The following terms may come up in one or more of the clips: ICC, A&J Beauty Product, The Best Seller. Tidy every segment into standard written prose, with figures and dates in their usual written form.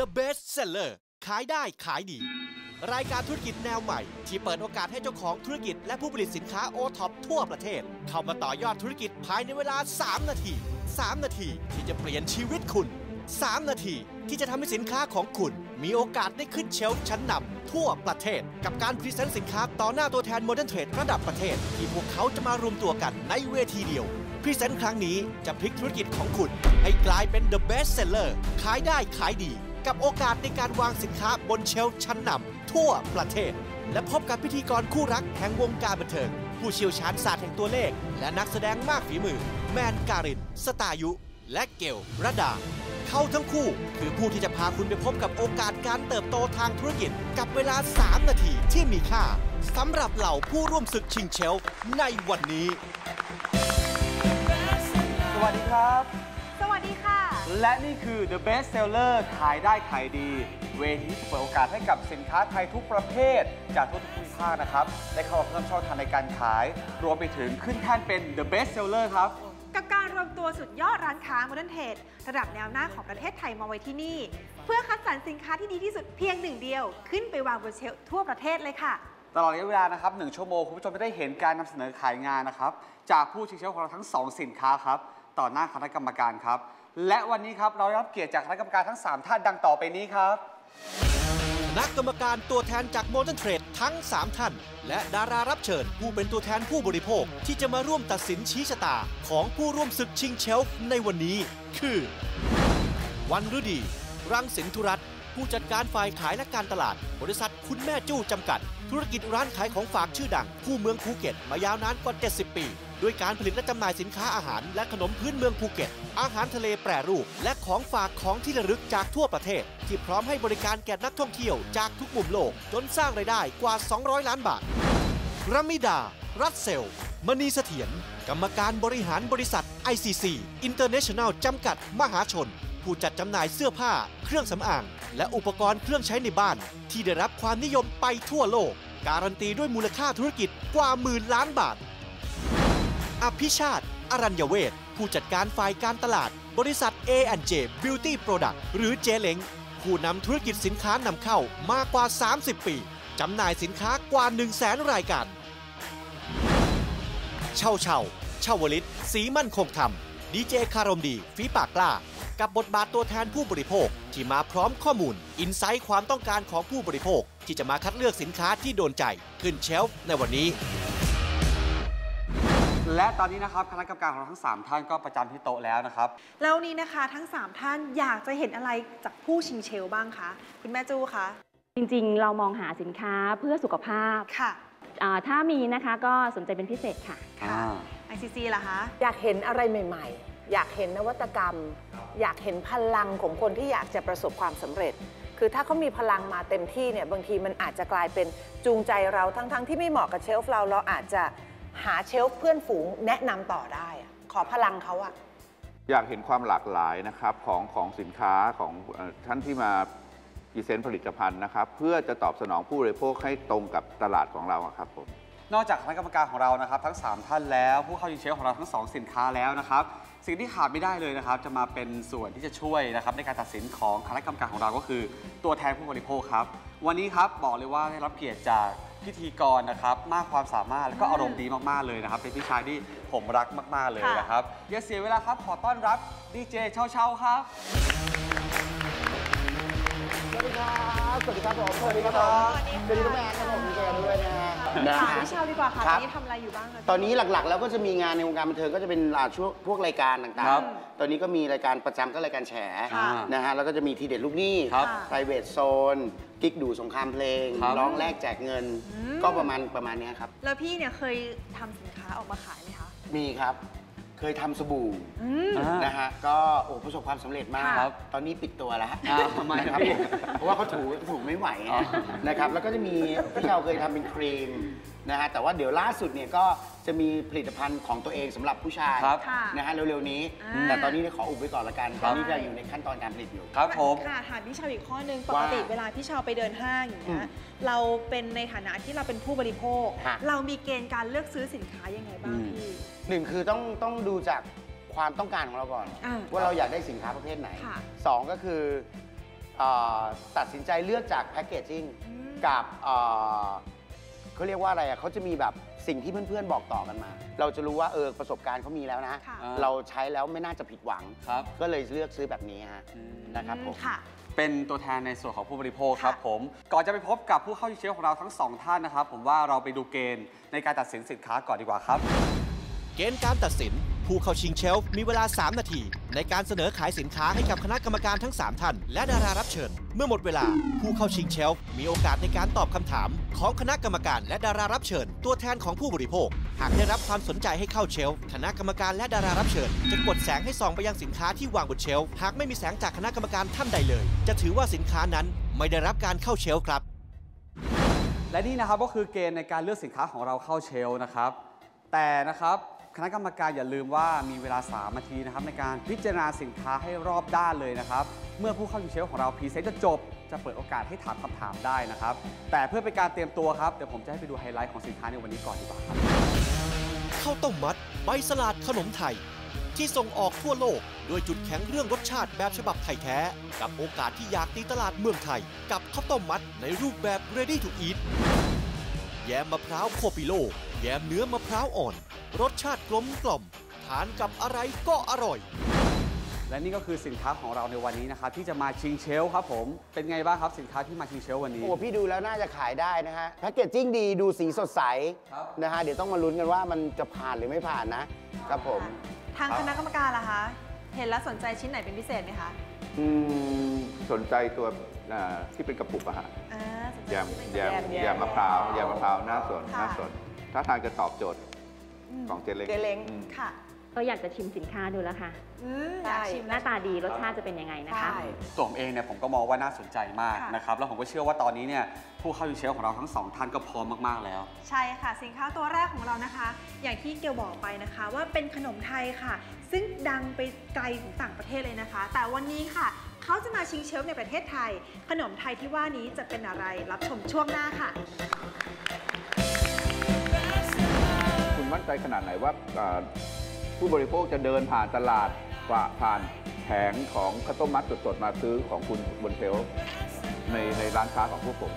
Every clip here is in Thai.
The Best Seller ขายได้ขายดีรายการธุรกิจแนวใหม่ที่เปิดโอกาสให้เจ้าของธุรกิจและผู้ผลิตสินค้าโอท็อปทั่วประเทศเข้ามาต่อยอดธุรกิจภายในเวลา3นาที3นาทีที่จะเปลี่ยนชีวิตคุณ3นาทีที่จะทำให้สินค้าของคุณมีโอกาสได้ขึ้นเชลฟ์ชั้นนำทั่วประเทศกับการพรีเซนต์สินค้าต่อหน้าตัวแทนโมเดิร์นเทรดระดับประเทศที่พวกเขาจะมารวมตัวกันในเวทีเดียวพรีเซนต์ครั้งนี้จะพลิกธุรกิจของคุณให้กลายเป็น The Best Seller ขายได้ขายดีกับโอกาสในการวางสินค้าบนเชลฟ์ชั้นนำทั่วประเทศและพบกับพิธีกรคู่รักแห่งวงการบันเทิงผู้เชี่ยวชาญศาสตร์แห่งตัวเลขและนักแสดงมากฝีมือแมนการินสตายุและเกลระดาเขาทั้งคู่คือผู้ที่จะพาคุณไปพบกับโอกาสการเติบโตทางธุรกิจกับเวลา3นาทีที่มีค่าสำหรับเหล่าผู้ร่วมศึกชิงเชลฟ์ในวันนี้สวัสดีครับสวัสดีค่ะและนี่คือ The Best Seller ขายได้ขายดีเวทีเปิดโอกาสให้กับสินค้าไทยทุกประเภทจากทุกภูมิภาคนะครับได้เข้ามาเพิ่มช่องทางในการขายรวมไปถึงขึ้นแท่นเป็น The Best Seller ครับกับการรวมตัวสุดยอดร้านค้าโมเดิร์นเทรดระดับแนวหน้าของประเทศไทยมาไว้ที่นี่เพื่อคัดสรรสินค้าที่ดีที่สุดเพียงหนึ่งเดียวขึ้นไปวางบนเชลฟ์ทั่วประเทศเลยค่ะตลอดระยะเวลานะครับ1ชั่วโมงคุณผู้ชมจะได้เห็นการนำเสนอขายงานนะครับจากผู้ชิงเชลฟ์ของเราทั้ง2สินค้าครับต่อหน้าคณะกรรมการครับและวันนี้ครับเราได้รับเกียรติจากคณะกรรมการทั้ง3ท่านดังต่อไปนี้ครับคณะกรรมการตัวแทนจากโมเดิร์นเทรดทั้ง3ท่านและดารารับเชิญผู้เป็นตัวแทนผู้บริโภคที่จะมาร่วมตัดสินชี้ชะตาของผู้ร่วมศึกชิงเชลฟ์ในวันนี้คือวันฤดีรังสินธุรัตน์ผู้จัดการฝ่ายขายและการตลาดบริษัทคุณแม่จู้จำกัดธุรกิจร้านขายของฝากชื่อดังคู่เมืองภูเก็ตมายาวนานกว่า70ปีด้วยการผลิตและจำหน่ายสินค้าอาหารและขนมพื้นเมืองภูเก็ตอาหารทะเลแปรรูปและของฝากของที่ระลึกจากทั่วประเทศที่พร้อมให้บริการแก่นักท่องเที่ยวจากทุกมุมโลกจนสร้างรายได้กว่า200ล้านบาทรมิดารัตเซลมณีเสถียรกรรมการบริหารบริษัท ICC International จำกัดมหาชนผู้จัดจำหน่ายเสื้อผ้าเครื่องสำอางและอุปกรณ์เครื่องใช้ในบ้านที่ได้รับความนิยมไปทั่วโลกการันตีด้วยมูลค่าธุรกิจกว่า10,000 ล้านบาทอภิชาติ อรัญญเวชผู้จัดการฝ่ายการตลาดบริษัท A&J Beauty Product หรือเจเล้งผู้นำธุรกิจสินค้านำเข้ามากว่า30ปีจำหน่ายสินค้ากว่า 100,000 รายการชาวลิตสีมั่นคงธรรมดีเจคารมดีฝีปากกล้ากับบทบาทตัวแทนผู้บริโภคที่มาพร้อมข้อมูลอินไซต์ความต้องการของผู้บริโภคที่จะมาคัดเลือกสินค้าที่โดนใจขึ้นเชลฟ์ในวันนี้และตอนนี้นะครับคณะกรรมการของเราทั้ง3ท่านก็ประจำที่โต๊ะแล้วนะครับแล้วนี้นะคะทั้ง3ท่านอยากจะเห็นอะไรจากผู้ชิงเชลฟ์บ้างคะคุณแม่จู้คะจริงๆเรามองหาสินค้าเพื่อสุขภาพค่ะถ้ามีนะคะก็สนใจเป็นพิเศษค่ะค่ะ ICC ล่ะคะอยากเห็นอะไรใหม่ๆอยากเห็นนวัตกรรมอยากเห็นพลังของคนที่อยากจะประสบความสำเร็จคือถ้าเขามีพลังมาเต็มที่เนี่ยบางทีมันอาจจะกลายเป็นจูงใจเราทั้งๆที่ไม่เหมาะกับเชลฟ์เราอาจจะหาเชลฟ์เพื่อนฝูงแนะนำต่อได้ขอพลังเขาอะอยากเห็นความหลากหลายนะครับของสินค้าของท่านที่มาพรีเซนต์ผลิตภัณฑ์นะครับเพื่อจะตอบสนองผู้บริโภคให้ตรงกับตลาดของเราครับผมนอกจากคณะกรรมการของเรานะครับทั้ง3ท่านแล้วผู้เข้าชิงเชลฟ์ของเราทั้ง2สินค้าแล้วนะครับสิ่งที่ขาดไม่ได้เลยนะครับจะมาเป็นส่วนที่จะช่วยนะครับในการตัดสินของคณะกรรมการของเราก็คือตัวแทนผู้บริโภคครับวันนี้ครับบอกเลยว่าได้รับเกียรติจากพิธีกรนะครับมากความสามารถและก็อารมณ์ดีมากๆเลยนะครับเป็นพี่ชายที่ผมรักมากๆเลยนะครับอย่าเสียเวลาครับขอต้อนรับดีเจเช่าครับสวัสดีครับสวัสดีครับผมสวัสดีครับสวัสดีทุกแม่ครับผมดีเจด้วยนะฮะถามพี่เช่าดีกว่าค่ะตอนนี้ทำอะไรอยู่บ้างครับตอนนี้หลักๆแล้วก็จะมีงานในวงการบันเทิงก็จะเป็นช่วงพวกรายการต่างๆตอนนี้ก็มีรายการประจำก็รายการแฉนะฮะแล้วก็จะมีทีเด็ดลูกหนี้ private zoneกิ๊กดูสงครามเพลงร้องแลกแจกเงินก็ประมาณนี้ครับแล้วพี่เนี่ยเคยทำสินค้าออกมาขายไหมคะมีครับเคยทำสบู่นะฮะก็โอ้ประสบความสำเร็จมากครับตอนนี้ปิดตัวแล้วทำไมครับเพราะว่าเขาถูไม่ไหวนะครับแล้วก็จะมีพี่เราเคยทำเป็นครีมนะฮะแต่ว่าเดี๋ยวล่าสุดเนี่ยก็จะมีผลิตภัณฑ์ของตัวเองสำหรับผู้ชายนะฮะเร็วๆนี้แต่ตอนนี้ขออุบไว้ก่อนละกันตอนนี้เราอยู่ในขั้นตอนการผลิตอยู่ครับผมค่ะถามพี่ชาวอีกข้อนึงปกติเวลาพี่ชาวไปเดินห้างอย่างเงี้ยเราเป็นในฐานะที่เราเป็นผู้บริโภคเรามีเกณฑ์การเลือกซื้อสินค้ายังไงบ้างพี่หนึ่งคือต้องดูจากความต้องการของเราก่อนว่าเราอยากได้สินค้าประเภทไหน2ก็คือ ตัดสินใจเลือกจากแพคเกจจิ้งกับเขาเรียกว่าอะไรอ่ะเขาจะมีแบบสิ่งที่เพื่อนๆบอกต่อกันมาเราจะรู้ว่าประสบการณ์เขามีแล้วนะเราใช้แล้วไม่น่าจะผิดหวังก็เลยเลือกซื้อแบบนี้ฮะนะครับผมเป็นตัวแทนในส่วนของผู้บริโภคครับผมก่อนจะไปพบกับผู้เข้าชิงเชลของเราทั้ง2ท่านนะครับผมว่าเราไปดูเกณฑ์ในการตัดสินสินค้าก่อนดีกว่าครับเกณฑ์การตัดสินผู้เข้าชิงเชลมีเวลา3นาทีในการเสนอขายสินค้าให้กับคณะกรรมการทั้ง3ท่านและดารารับเชิญเมื่อหมดเวลาผู้เข้าชิงเชลมีโอกาสในการตอบคำถามของคณะกรรมการและดารารับเชิญตัวแทนของผู้บริโภคหากได้รับความสนใจให้เข้าเชลคณะกรรมการและดารารับเชิญจะกดแสงให้ส่องไปยังสินค้าที่วางบนเชลหากไม่มีแสงจากคณะกรรมการท่านใดเลยจะถือว่าสินค้านั้นไม่ได้รับการเข้าเชลครับและนี่นะครับก็คือเกณฑ์ในการเลือกสินค้าของเราเข้าเชลนะครับแต่นะครับคณะกรรมการอย่าลืมว่ามีเวลา3นาทีนะครับในการพิจารณาสินค้าให้รอบด้านเลยนะครับเมื่อผู้เข้าชิงเชลของเราพรีเซนต์จะจบจะเปิดโอกาสให้ถามคำถามได้นะครับแต่เพื่อเป็นการเตรียมตัวครับเดี๋ยวผมจะให้ไปดูไฮไลท์ของสินค้าในวันนี้ก่อนดีกว่าครับข้าวต้มมัดใบสลัดขนมไทยที่ส่งออกทั่วโลกด้วยจุดแข็งเรื่องรสชาติแบบฉบับไทยแท้กับโอกาสที่อยากตีตลาดเมืองไทยกับข้าวต้มมัดในรูปแบบ ready to eat แยมมะพร้าวโคปิโลแยมเนื้อมะพร้าวอ่อนรสชาติกลมกล่อมทานกับอะไรก็อร่อยและนี่ก็คือสินค้าของเราในวันนี้นะครับที่จะมาชิงเชลครับผมเป็นไงบ้างครับสินค้าที่มาชิงเชลวันนี้โอ้พี่ดูแล้วน่าจะขายได้นะฮะแพคเกจจิ้งดีดูสีสดใสนะฮะเดี๋ยวต้องมาลุ้นกันว่ามันจะผ่านหรือไม่ผ่านนะครับผมทางคณะกรรมการล่ะคะเห็นแล้วสนใจชิ้นไหนเป็นพิเศษไหมคะสนใจตัวที่เป็นกระปุกอะฮะยามมะพร้าวยามมะพร้าวน่าสนถ้าทานจะตอบโจทย์ของเจเล้งค่ะก็อยากจะชิมสินค้าดูแล้วค่ะอยากชิมหน้าตาดีรสชาติจะเป็นยังไงนะคะตัวผมเองเนี่ยผมก็มองว่าน่าสนใจมากนะครับแล้วผมก็เชื่อว่าตอนนี้เนี่ยผู้เข้าชิงเชลของเราทั้ง2ท่านก็พร้อมมากๆแล้วใช่ค่ะสินค้าตัวแรกของเรานะคะอย่างที่เกียวบอกไปนะคะว่าเป็นขนมไทยค่ะซึ่งดังไปไกลถึงต่างประเทศเลยนะคะแต่วันนี้ค่ะเขาจะมาชิงเชลในประเทศไทยขนมไทยที่ว่านี้จะเป็นอะไรรับชมช่วงหน้าค่ะมั่นใจขนาดไหนว่าผู้บริโภคจะเดินผ่านตลาดผ่านแผงของข้าวต้มมัดสดๆมาซื้อของคุณบนเชลฟ์ในร้านค้าของพวกผม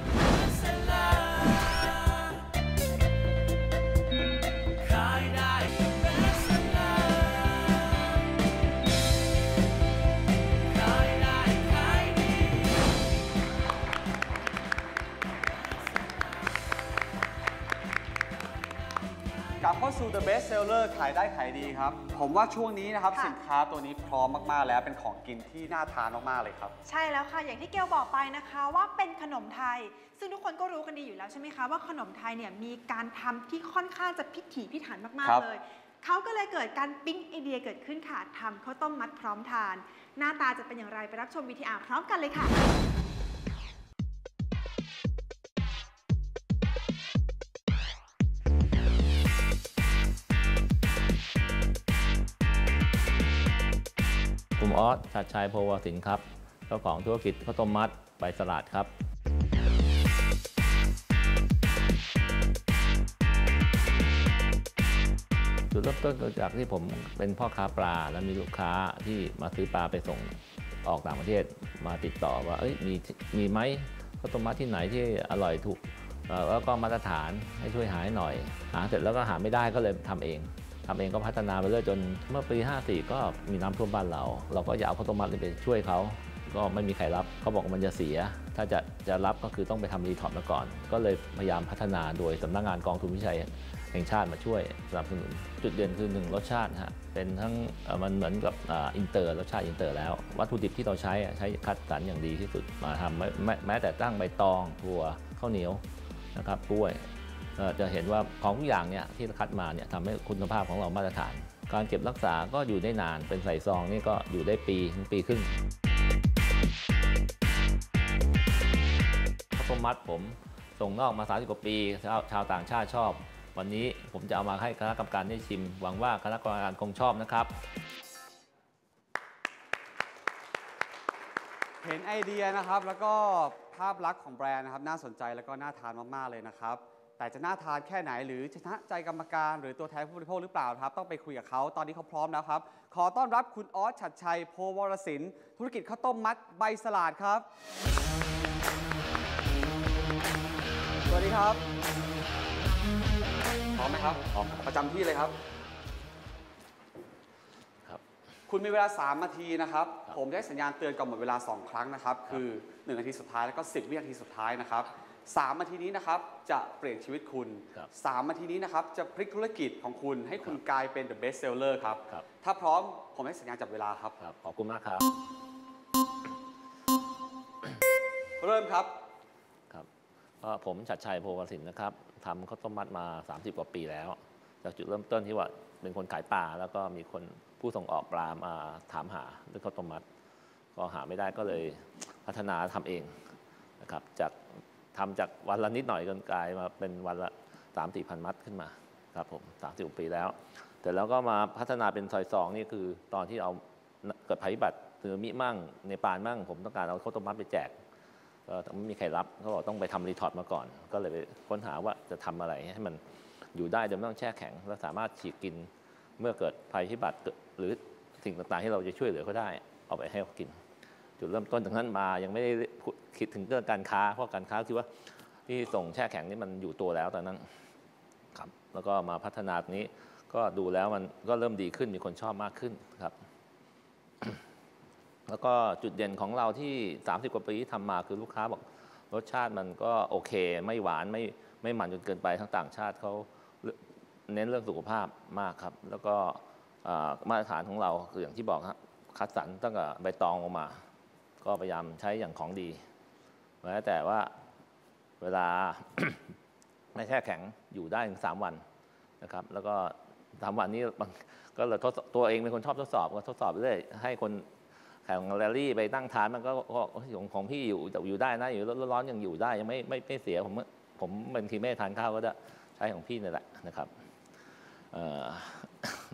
เข้าสู่ The Best Seller ขายได้ขายดีครับผมว่าช่วงนี้นะครับสินค้าตัวนี้พร้อมมากๆแล้วเป็นของกินที่น่าทานมากๆเลยครับใช่แล้วค่ะอย่างที่เกียวบอกไปนะคะว่าเป็นขนมไทยซึ่งทุกคนก็รู้กันดีอยู่แล้วใช่ไหมคะว่าขนมไทยเนี่ยมีการทำที่ค่อนข้างจะพิถีพิถันมากๆเลยเขาก็เลยเกิดการปิ๊งไอเดียเกิดขึ้นค่ะทำข้าวต้มมัดพร้อมทานหน้าตาจะเป็นอย่างไรไปรับชม VTR พร้อมกันเลยค่ะผมออส ชัดชัย โพวสินครับเจ้าของธุรกิจข้าวต้มมัดใบสลัดครับจุดเริ่มต้นจากที่ผมเป็นพ่อค้าปลาและมีลูกค้าที่มาซื้อปลาไปส่งออกต่างประเทศมาติดต่อว่ามีไหมข้าวต้มมัดที่ไหนที่อร่อยถูกแล้วก็มาตรฐานให้ช่วยหาหน่อยหาเสร็จแล้วก็หาไม่ได้ก็เลยทำเองก็พัฒนาไปเรื่อยจนเมื่อปี54ก็มีน้ำท่วมบ้านเราก็อยากเอาข้าวต้มมัดไปช่วยเขาก็ไม่มีใครรับเขาบอกมันจะเสียถ้าจะรับก็คือต้องไปทำรีทอปมาก่อนก็เลยพยายามพัฒนาโดยสำนักงานกองทุนวิจัยแห่งชาติมาช่วยสนับสนุนจุดเด่นคือหนึ่งรสชาติฮะเป็นทั้งมันเหมือนกับอินเตอร์รสชาติอินเตอร์แล้ววัตถุดิบที่เราใช้คัดสรรอย่างดีที่สุดมาทำแม้แต่ตั้งใบตองถั่วข้าวเหนียวนะครับกล้วยจะเห็นว่าของทุกอย่างเนี่ยที่คัดมาเนี่ยทำให้คุณภาพของเรามาตรฐานการเก็บรักษาก็อยู่ได้นานเป็นใส่ซองนี่ก็อยู่ได้ปีครึ่งข้าวต้มมัดผมส่งนอกมา30กว่าปีชาวต่างชาติชอบวันนี้ผมจะเอามาให้คณะกรรมการได้ชิมหวังว่าคณะกรรมการคงชอบนะครับเห็นไอเดียนะครับแล้วก็ภาพลักษณ์ของแบรนด์นะครับน่าสนใจแล้วก็น่าทานมากๆเลยนะครับ แต่จะน่าทานแค่ไหนหรือชนะใจกรรมการหรือตัวแทนผู้บริโภคหรือเปล่าครับต้องไปคุยกับเขาตอนนี้เขาพร้อมแล้วครับขอต้อนรับคุณออสฉัตรชัยโพวรสินธุรกิจข้าวต้มมัดใบสลาดครับสวัสดีครับพร้อมไหมครับพร้อมประจำที่เลยครับคุณมีเวลา3นาทีนะครับผมได้สัญญาณเตือนก่อนหมดเวลา2ครั้งนะครับคือ1นาทีสุดท้ายแล้วก็10วินาทีสุดท้ายนะครับ3นาทีนี้นะครับจะเปลี่ยนชีวิตคุณ3นาทีนี้นะครับจะพลิกธุรกิจของคุณให้คุณกลายเป็น The Best Seller ครับถ้าพร้อมผมให้สัญญาณจับเวลาครับขอบคุณมากครับเริ่มครับผมฉัตรชัยโพวรสินนะครับทำข้าวต้มมัดมา30กว่าปีแล้วจากจุดเริ่มต้นที่ว่าเป็นคนขายปลาแล้วก็มีคนผู้ส่งออกปลามาถามหาเรื่องข้าวต้มมัดก็หาไม่ได้ก็เลยพัฒนาทำเองนะครับจากทำจากวันละนิดหน่อยจนกลายมาเป็นวันละ 3-4 พันมัดขึ้นมาครับผม30กว่าปีแล้วแต่แล้วก็มาพัฒนาเป็นซอยสองนี่คือตอนที่เอาเกิดภัยพิบัติสึนามิมั่งเนปาลมั่งผมต้องการเอาข้าวต้มมัดไปแจกก็ไม่มีใครรับเขาบอกต้องไปทำรีทอร์ตมาก่อนก็เลยไปค้นหาว่าจะทำอะไรให้มันอยู่ได้โดยไม่ต้องแช่แข็งและสามารถฉีกกินเมื่อเกิดภัยพิบัติหรือสิ่งต่างๆที่เราจะช่วยเหลือเขาได้เอาไปให้เขากินจุดเริ่มต้นจากนั้นมายังไม่ได้คิดถึงเรื่องการค้าเพราะการค้าคิดว่าที่ส่งแช่แข็งนี่มันอยู่ตัวแล้วตอนนั้นครับแล้วก็มาพัฒนาตรงนี้ก็ดูแล้วมันก็เริ่มดีขึ้นมีคนชอบมากขึ้นครับแล้วก็จุดเด่นของเราที่30กว่าปีที่ทำมาคือลูกค้าบอกรสชาติมันก็โอเคไม่หวานไม่มันจนเกินไปทั้งต่างชาติเขาเน้นเรื่องสุขภาพมากครับแล้วก็มาตรฐานของเราคืออย่างที่บอกครับคัดสรรตั้งแต่ใบตองออกมาก็พยายามใช้อย่างของดีแม้แต่ว่าเวลา ไม่แช่แข็งอยู่ได้ถึง3วันนะครับแล้วก็3วันนี้ก็เราตัวเองเป็นคนชอบทดสอบก็ทดสอบเรื่อยให้คนแข่งแรลลี่ไปตั้งฐานมันก็ของพี่อยู่ได้นะอยู่ร้อนๆยังอยู่ได้ยังไม่เสียผมบางทีไม่ทานข้าวก็จะใช้ของพี่นี่แหละนะครับ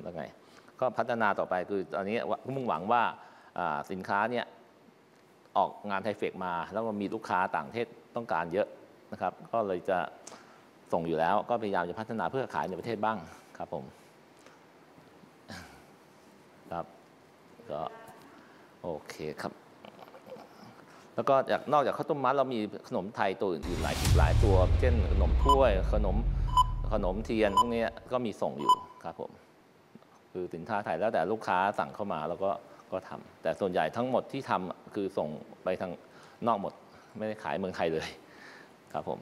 แล้วไงก็พัฒนาต่อไปคือตอนนี้มุ่งหวังว่าสินค้าเนี่ยออกงานไทเฟกมาแล้วมันมีลูกค้าต่างประเทศต้องการเยอะนะครับก็เลยจะส่งอยู่แล้วก็พยายามจะพัฒนาเพื่อขายในประเทศบ้างครับผมครับก็โอเคครับแล้วก็นอกจากข้าวต้มมัดเรามีขนมไทยตัวอื่นๆหลายตัวเช่นขนมถ้วยขนมเทียนพวกนี้ก็มีส่งอยู่ครับผมคือสินค้าไทยแล้วแต่ลูกค้าสั่งเข้ามาแล้วก็ทำแต่ส่วนใหญ่ทั้งหมดที่ทำคือส่งไปทางนอกหมดไม่ได้ขายเมืองไทยเลยครับผม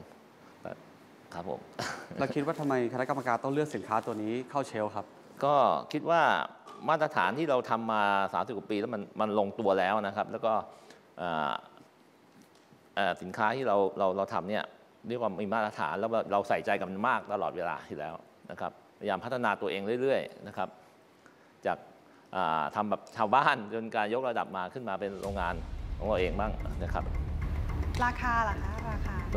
ครับผมเราคิดว่าทำไมคณะกรรมการต้องเลือกสินค้าตัวนี้เข้าเชลฟ์ครับก็คิดว่ามาตรฐานที่เราทำมา30กว่าปีแล้วมันลงตัวแล้วนะครับแล้วก็สินค้าที่เราทำเนี่ยเรียกว่ามีมาตรฐานแล้วเราใส่ใจกับมันมากตลอดเวลาอยู่แล้วนะครับพยายามพัฒนาตัวเองเรื่อยๆนะครับจากทำแบบชาวบ้านจนการยกระดับมาขึ้นมาเป็นโรงงานของเราเองบ้างนะครับราคาล่ะคะ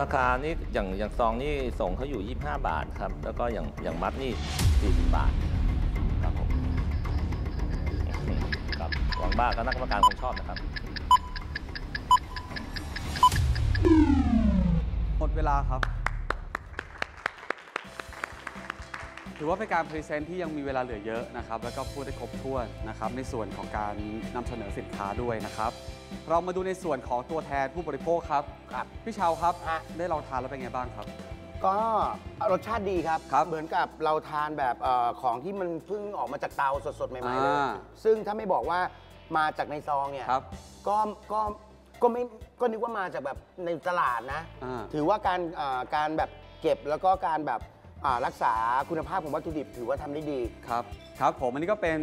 ราคานี่อย่างซองนี่ส่งเขาอยู่25บาทครับแล้วก็อย่างมัดนี่40บาทครับผมหวังบ้าก็นักกรรมการคงชอบนะครับหมดเวลาครับถือว่าเป็นการพรีเซนต์ที่ยังมีเวลาเหลือเยอะนะครับแล้วก็พูดได้ครบถ้วนนะครับในส่วนของการนำเสนอสินค้าด้วยนะครับเรามาดูในส่วนของตัวแทนผู้บริโภคครับพี่เชาครับได้ลองทานแล้วเป็นไงบ้างครับก็รสชาติดีครับเหมือนกับเราทานแบบของที่มันเพิ่งออกมาจากเตาสดๆใหม่ๆเลยซึ่งถ้าไม่บอกว่ามาจากในซองเนี่ยก็ไม่ก็นึกว่ามาจากแบบในตลาดนะถือว่าการแบบเก็บแล้วก็การแบบรักษาคุณภาพของวัตถุดิบถือว่าทำได้ดีครับครับผมอันนี้ก็เป็น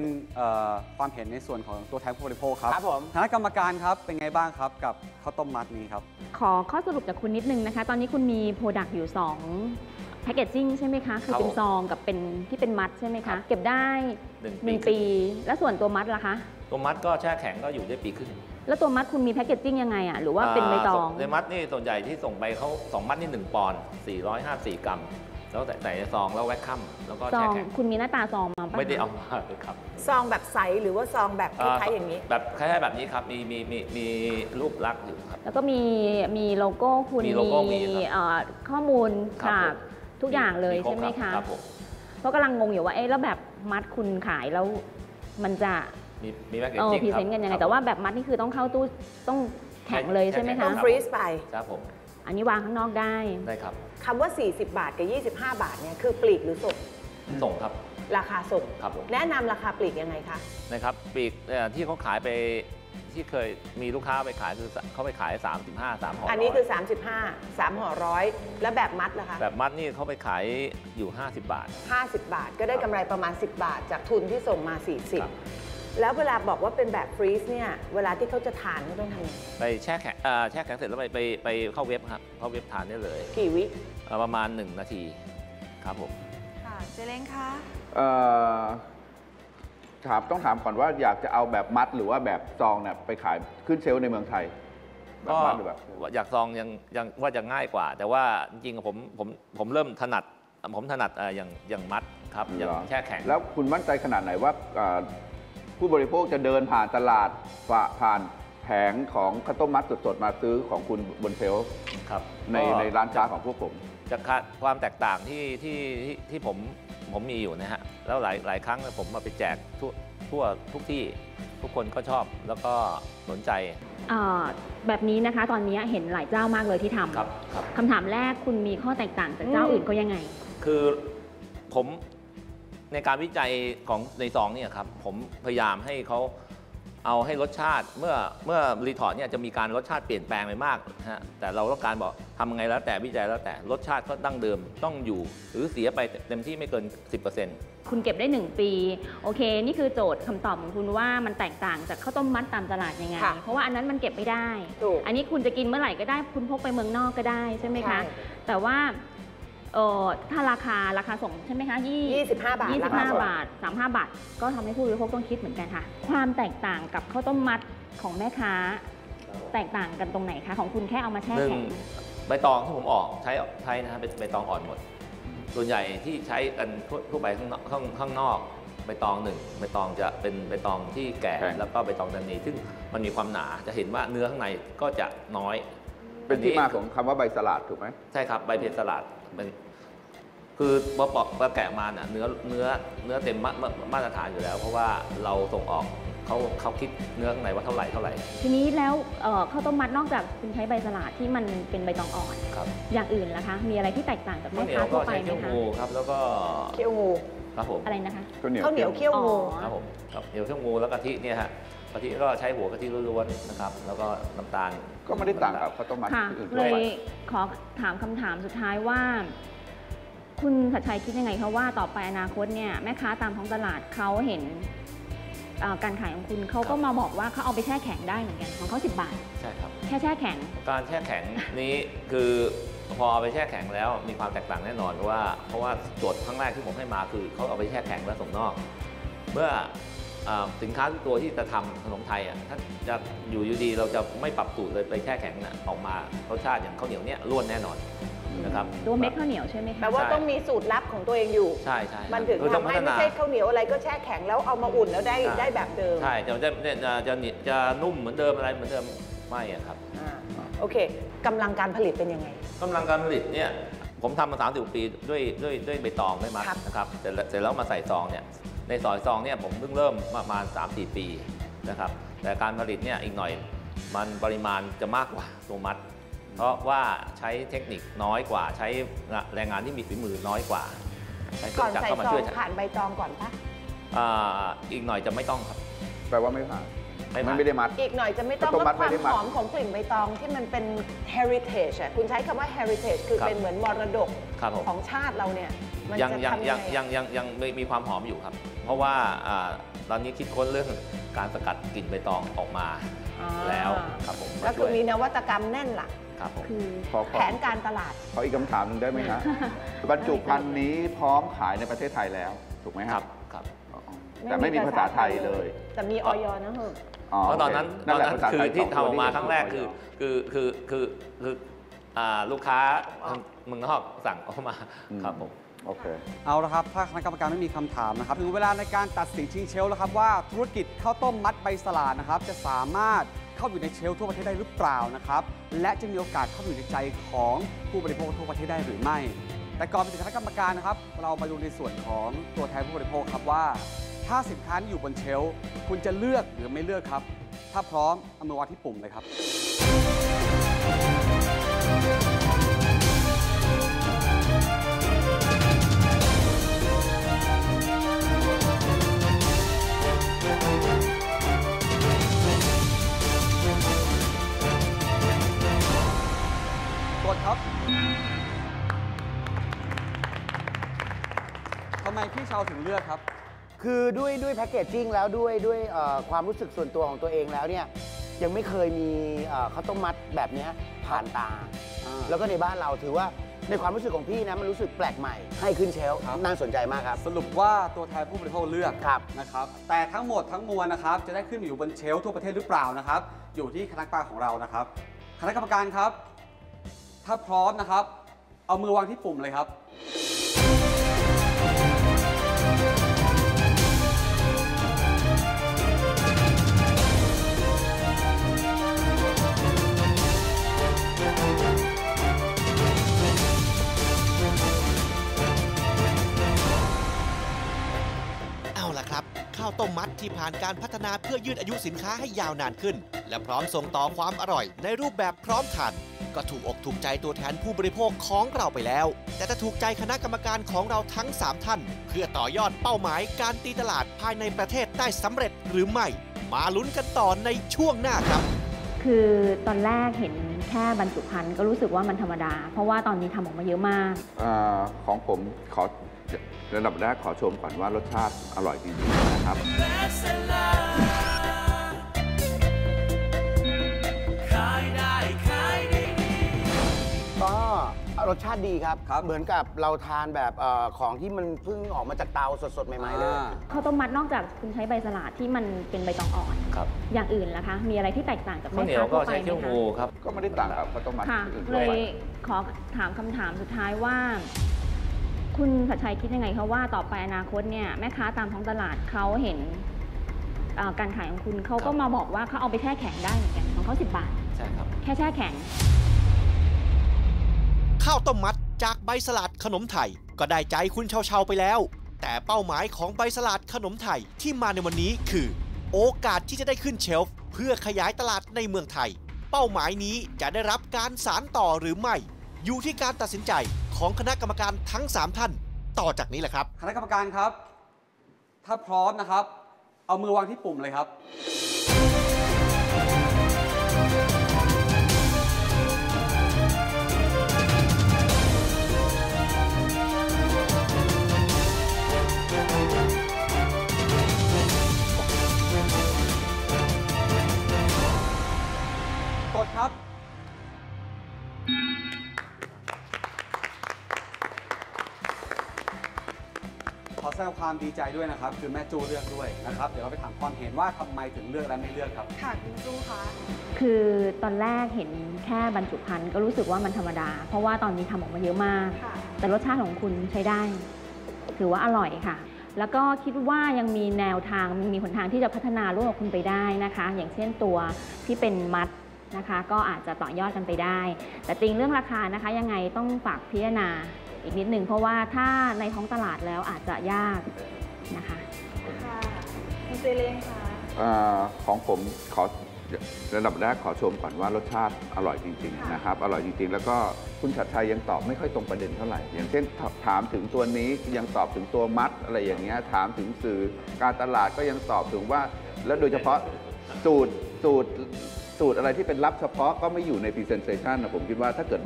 ความเห็นในส่วนของตัวแทนผู้บริโภคครับครับผมคณะกรรมการครับเป็นไงบ้างครับกับข้าวต้มมัดนี้ครับขอข้อสรุปจากคุณนิดนึงนะคะตอนนี้คุณมีโปรดักต์อยู่2แพ็กเกจจิ้งใช่ไหมคะคือเป็นซองกับเป็นที่เป็นมัดใช่ไหมคะเก็บได้1 ปีและส่วนตัวมัดล่ะคะตัวมัดก็แช่แข็งก็อยู่ได้ปีครึ่งแล้วตัวมัดคุณมีแพ็กเกจจิ้งยังไงอ่ะหรือว่าเป็นใบตองในมัดนี่ส่วนใหญ่ที่ส่งไปเขา2 มัดนี่1 ปอนด์454 กรัมแล้วใส่ซองแล้วแว็กคั่มแล้วก็แช่แข็งคุณมีหน้าตาซองมาไม่ได้เอามาเลยครับซองแบบใสหรือว่าซองแบบคล้ายๆอย่างนี้แบบคล้ายๆแบบนี้ครับมีรูปลักษณ์อยู่ครับแล้วก็มีโลโก้คุณมีข้อมูลจาก ทุกอย่างเลยใช่ไหมคะเพราะกำลังงงอยู่ว่าเอ๊ะแล้วแบบมัดคุณขายแล้วมันจะมีแพ็คเกจจิ้งพรีเซนต์กันยังไงแต่ว่าแบบมัดนี่คือต้องเข้าตู้ต้องแข็งเลยใช่ไหมคะต้องฟรีซไปครับผมอันนี้วางข้างนอกได้ได้ครับคำว่า40บาทกับ25บาทเนี่ยคือปลีกหรือส่งส่งครับราคาส่งครับแนะนำราคาปลีกยังไงคะนะครับปลีกที่เขาขายไปที่เคยมีลูกค้าไปขายคือเขาไปขาย35 3ห่ออันนี้คือ35 3ห่อร้อยแล้วแบบมัดล่ะคะแบบมัดนี่เขาไปขายอยู่50บาท50บาทก็ได้กำไรประมาณ10บาทจากทุนที่ส่งมา40แล้วเวลาบอกว่าเป็นแบบฟรีซเนี่ยเวลาที่เขาจะทานเขาต้องทำไปแช่แข็งเสร็จแล้วไปเข้าเว็บครับเข้าเว็บทานได้เลยกี่วิประมาณ1นาทีครับผมค่ะเจเล้งคะต้องถามก่อนว่าอยากจะเอาแบบมัดหรือว่าแบบซองเนี่ยไปขายขึ้นเซลล์ในเมืองไทยแบบมัดหรือแบบอยากซองยังว่าจะง่ายกว่าแต่ว่าจริงๆผมเริ่มถนัดอย่างมัดครับอย่างแช่แข็งแล้วคุณมั่นใจขนาดไหนว่าผู้บริโภคจะเดินผ่านตลาดผ่านแผงของข้าวต้มมัดสดๆมาซื้อของคุณบนเซลล์ครับในร้านค้าของพวกผมจากความแตกต่างที่ผมมีอยู่นะฮะแล้วหลายครั้งผมมาไปแจกทั่วทุกที่ทุกคนก็ชอบแล้วก็สนใจแบบนี้นะคะตอนนี้เห็นหลายเจ้ามากเลยที่ทำครับคำถามแรกคุณมีข้อแตกต่างจากเจ้าอื่นก็ยังไงคือผมในการวิจัยของในซองเนี่ยครับผมพยายามให้เขาเอาให้รสชาติเมื่อรีทอร์ดเนี่ยจะมีการรสชาติเปลี่ยนแปลงไปมากฮะแต่เราต้องการบอกทำไงแล้วแต่วิจัยแล้วแต่รสชาติก็ดั้งเดิมต้องอยู่หรือเสียไปเต็มที่ไม่เกิน 10% คุณเก็บได้1ปีโอเคนี่คือโจทย์คำตอบของคุณว่ามันแตกต่างจากข้าวต้มมัดตามตลาดยังไงเพราะว่าอันนั้นมันเก็บไม่ได้อันนี้คุณจะกินเมื่อไหร่ก็ได้คุณพกไปเมืองนอกก็ได้ใช่ไหมคะแต่ว่าถ้าราคาส่งใช่ไหมคะ25 บาท 35 บาทก็ทำให้ผู้บริโภคต้องคิดเหมือนกันค่ะความแตกต่างกับข้าวต้มมัดของแม่ค้าแตกต่างกันตรงไหนคะของคุณแค่เอามาแช่แข็งใบตองที่ผมออกใช้นะครับเป็นใบตองอ่อนหมดส่วนใหญ่ที่ใช้กันทั่วไปข้างนอกใบตองใบตองจะเป็นใบตองที่แก่แล้วก็ใบตองตันนีซึ่งมันมีความหนาจะเห็นว่าเนื้อข้างในก็จะน้อยเป็นที่มาของคำว่าใบสลัดถูกไหมใช่ครับใบเพลสลัดคือพอปอกแกะมาเนี่ยเนื้อเต็มมาตรฐานอยู่แล้วเพราะว่าเราส่งออกเขาคิดเนื้อข้างในว่าเท่าไหร่ทีนี้แล้วข้าวต้มมัดนอกจากคุณใช้ใบสลัดที่มันเป็นใบตองอ่อนอย่างอื่นล่ะคะมีอะไรที่แตกต่างจากแม่ค้าทั่วไปไหมคะข้าวเหนียวก็ใช้เขี้ยวงูครับแล้วก็เขี้ยวงูครับผมอะไรนะคะข้าวเหนียวเขี้ยวงูครับผมครับเหนียวเขี้ยวงูแล้วกะทิเนี่ยฮะกะทิก็ใช้หัวกะทิล้วนๆนะครับแล้วก็น้ำตาลก็ไม่ได้ต่างกับข้าวต้มมัดอื่นเลยขอถามคำถามสุดท้ายว่าคุณชัดชัยคิดยังไงคะว่าต่อไปอนาคตเนี่ยแม่ค้าตามท้องตลาดเขาเห็นการขายของคุณเขาก็มาบอกว่าเขาเอาไปแช่แข็งได้เหมือนกันของเขา10 บาทใช่ครับแช่แข็งการแช่แข็งนี้คือพอเอาไปแช่แข็งแล้วมีความแตกต่างแน่นอนเพราะว่าโจทย์ครั้งแรกที่ผมให้มาคือเขาเอาไปแช่แข็งแล้วส่งนอกเมื่อสินค้าตัวที่จะทำขนมไทยถ้าจะอยู่ดีเราจะไม่ปรับสูตรเลยไปแช่แข็งออกมารสชาติอย่างข้าวเหนียวเนี่ยล้วนแน่นอนนะครับตัวเม็ดข้าวเหนียวใช่ไหมคะแปลว่าต้องมีสูตรลับของตัวเองอยู่ใช่ใช่มันถึงทำให้ไม่ใช่ข้าวเหนียวอะไรก็แช่แข็งแล้วเอามาอุ่นแล้วได้แบบเดิมใช่จะนุ่มเหมือนเดิมอะไรเหมือนเดิมไม่ครับโอเคกำลังการผลิตเป็นยังไงกำลังการผลิตเนี่ยผมทำมา30 ปีด้วยใบตองด้วยมัดนะครับเสร็จแล้วมาใส่ซองเนี่ยในซอยซองเนี่ยผมเพิ่งเริ่มประมาณ 3-4 ปีนะครับแต่การผลิตเนี่ยอีกหน่อยมันปริมาณจะมากกว่าตัวมัดเพราะว่าใช้เทคนิคน้อยกว่าใช้แรงงานที่มีฝีมือน้อยกว่าก่อนใส่ซองผ่านใบตองก่อนปะอีกหน่อยจะไม่ต้องครับแปลว่าไม่ผ่านไม่ได้มัดอีกหน่อยจะไม่ต้องมัดความหอมของกลิ่นใบตองที่มันเป็น heritage คุณใช้คำว่า heritage คือเป็นเหมือนมรดกของชาติเราเนี่ยยังมีความหอมอยู่ครับเพราะว่าตอนนี้คิดค้นเรื่องการสกัดกลิ่นใบตองออกมาแล้วครับผมก็คือมีนวัตกรรมแน่นหลักครับผมแผนการตลาดขออีกคำถามหนึ่งได้ไหมครับบรรจุภัณฑ์นี้พร้อมขายในประเทศไทยแล้วถูกไหมครับครับแต่ไม่มีภาษาไทยเลยแต่มีออยนะเหรอเพราะตอนนั้นคือที่ทำมาครั้งแรกคือลูกค้าเมืองนอกสั่งเข้ามาครับผมเอาละครับถ้าคณะกรรมการไม่มีคำถามนะครับถึงเวลาในการตัดสินชิงเชลแล้วครับว่าธุรกิจข้าวต้มมัดใบสลัดนะครับจะสามารถเข้าอยู่ในเชลทั่วประเทศได้หรือเปล่านะครับและจะมีโอกาสเข้าอยู่ในใจของผู้บริโภคทั่วประเทศได้หรือไม่ แต่ก่อนไปถึงคณะกรรมการนะครับเรามาดูในส่วนของตัวแทนผู้บริโภคครับว่าถ้าสินค้าอยู่บนเชลฟ์คุณจะเลือกหรือไม่เลือกครับถ้าพร้อมอำนวยวัดที่ปุ่มเลยครับกดครับทำไมพี่เชาถึงเลือกครับคือด้วยแพคเกจจิ้งแล้วด้วยความรู้สึกส่วนตัวของตัวเองแล้วเนี่ยยังไม่เคยมีข้าวต้มมัดแบบนี้ผ่านตาแล้วก็ในบ้านเราถือว่าในความรู้สึกของพี่นะมันรู้สึกแปลกใหม่ให้ขึ้นเชลฟ์น่าสนใจมากครับสรุปว่าตัวแทนผู้บริโภคเลือกนะครับแต่ทั้งหมดทั้งมวลนะครับจะได้ขึ้นอยู่บนเชลฟ์ทั่วประเทศหรือเปล่านะครับอยู่ที่คณะกรรมการของเรานะครับคณะกรรมการครับถ้าพร้อมนะครับเอามือวางที่ปุ่มเลยครับครับข้าวต้มมัดที่ผ่านการพัฒนาเพื่อยืดอายุสินค้าให้ยาวนานขึ้นและพร้อมส่งต่อความอร่อยในรูปแบบพร้อมทานก็ถูกอกถูกใจตัวแทนผู้บริโภคของเราไปแล้วแต่จะถูกใจคณะกรรมการของเราทั้ง3ท่านเพื่อต่อยอดเป้าหมายการตีตลาดภายในประเทศได้สำเร็จหรือไม่มาลุ้นกันต่อในช่วงหน้าครับคือตอนแรกเห็นแค่บรรจุภัณฑ์ก็รู้สึกว่ามันธรรมดาเพราะว่าตอนนี้ทำออกมาเยอะมากของผมขอระดับแรกขอชมก่อนว่ารสชาติอร่อยจริงๆนะครับก็รสชาติดีครับเหมือนกับเราทานแบบของที่มันเพิ่งออกมาจากเตาสดๆใหม่ๆเลยข้าวต้มมัดนอกจากคุณใช้ใบสลัดที่มันเป็นใบตองอ่อนอย่างอื่นล่ะคะมีอะไรที่แตกต่างจากข้าวเหนียวก็ใช้เขี้ยวงูครับก็ไม่ได้ต่างกับข้าวต้มมัดอื่นๆเลยขอถามคำถามสุดท้ายว่าคุณชัดชัยคิดยังไงคะว่าต่อไปอนาคตเนี่ยแม่ค้าตามท้องตลาดเขาเห็นการขายของคุณเขาก็มาบอกว่าเขาเอาไปแช่แข็งได้เหมือนกันของเขา10 บาทใช่ครับแค่แช่แข็งข้าวต้มมัดจากใบสลัดขนมไทยก็ได้ใจคุณเชาๆไปแล้วแต่เป้าหมายของใบสลัดขนมไทยที่มาในวันนี้คือโอกาสที่จะได้ขึ้นเชลฟ์เพื่อขยายตลาดในเมืองไทยเป้าหมายนี้จะได้รับการสานต่อหรือไม่อยู่ที่การตัดสินใจของคณะกรรมการทั้ง3ท่านต่อจากนี้แหละครับคณะกรรมการครับถ้าพร้อมนะครับเอามือวางที่ปุ่มเลยครับกดครับขอแสดงความดีใจด้วยนะครับคือแม่จูเลือกด้วยนะครับเดี๋ยวเราไปถามความเห็นว่าทำไมถึงเลือกและไม่เลือกครับค่ะคุณจูคะคือตอนแรกเห็นแค่บรรจุภัณฑ์ก็รู้สึกว่ามันธรรมดาเพราะว่าตอนนี้ทำออกมาเยอะมากแต่รสชาติของคุณใช้ได้ถือว่าอร่อยค่ะแล้วก็คิดว่ายังมีแนวทางมีหนทางที่จะพัฒนาร่วมกับคุณไปได้นะคะอย่างเช่นตัวที่เป็นมัดนะคะก็อาจจะต่อยอดกันไปได้แต่จริงเรื่องราคานะคะยังไงต้องฝากพิจารณาอีกนิดหนึ่งเพราะว่าถ้าในท้องตลาดแล้วอาจจะยากนะคะค่ะคุณเจเลนค่ะของผมขอระดับแรกขอชมก่อนว่ารสชาติอร่อยจริงๆนะครับอร่อยจริงๆแล้วก็คุณชัดชัยยังตอบไม่ค่อยตรงประเด็นเท่าไหร่อย่างเช่นถามถึงตัวนี้ยังตอบถึงตัวมัดอะไรอย่างเงี้ยถามถึงสื่อการตลาดก็ยังตอบถึงว่าแล้วโดยเฉพาะสูตรอะไรที่เป็นลับเฉพาะก็ไม่อยู่ใน presentation นะผมคิดว่าถ้าเกิด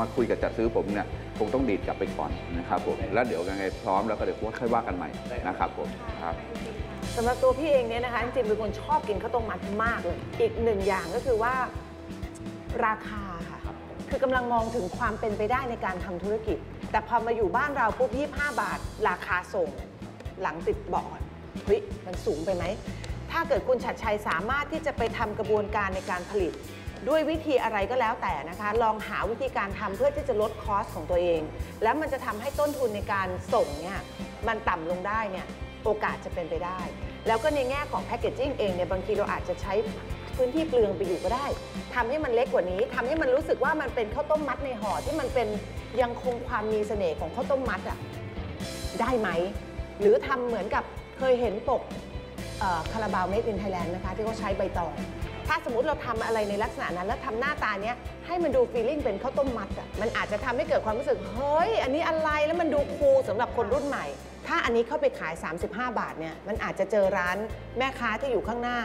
มาคุยกับจัดซื้อผมเนี่ยคงต้องดีดกลับไปก่อนนะครับผมแล้วเดี๋ยวยังไงพร้อมแล้วก็เดี๋ยวค่อยว่ากันใหม่นะครับผมครับสำหรับตัวพี่เองเนี่ยนะคะจริงๆเป็นคนชอบกินข้าวต้มมัดมากเลยอีกหนึ่งอย่างก็คือว่าราคาค่ะคือกำลังมองถึงความเป็นไปได้ในการทำธุรกิจแต่พอมาอยู่บ้านเราปุ๊บ25 บาทราคาส่งหลังติดบอร์ดเฮ้ยมันสูงไปไหมถ้าเกิดคุณชัดชัยสามารถที่จะไปทำกระบวนการในการผลิตด้วยวิธีอะไรก็แล้วแต่นะคะลองหาวิธีการทำเพื่อที่จะลดคอสของตัวเองแล้วมันจะทำให้ต้นทุนในการส่งเนี่ยมันต่ำลงได้เนี่ยโอกาสจะเป็นไปได้แล้วก็ในแง่ของแพคเกจจิ้งเองเนี่ยบางทีเราอาจจะใช้ พื้นที่เปลืองไปอยู่ก็ได้ทำให้มันเล็กกว่านี้ทำให้มันรู้สึกว่ามันเป็นข้าวต้มมัดในห่อที่มันเป็นยังคงความมีเสน่ห์ของข้าวต้มมัดอ่ะได้ไหมหรือทำเหมือนกับเคยเห็นปกคาราบาว Made in Thailand นะคะที่เขาใช้ใบตองถ้าสมมติเราทำอะไรในลักษณะนั้นแล้วทำหน้าตาเนี้ยให้มันดูฟีลลิ่งเป็นข้าวต้มมัดอ่ะมันอาจจะทำให้เกิดความรู้สึกเฮ้ยอันนี้อะไรแล้วมันดูคูลสำหรับคนรุ่นใหม่ถ้าอันนี้เข้าไปขาย35 บาทเนี่ยมันอาจจะเจอร้านแม่ค้าที่อยู่ข้างหน้า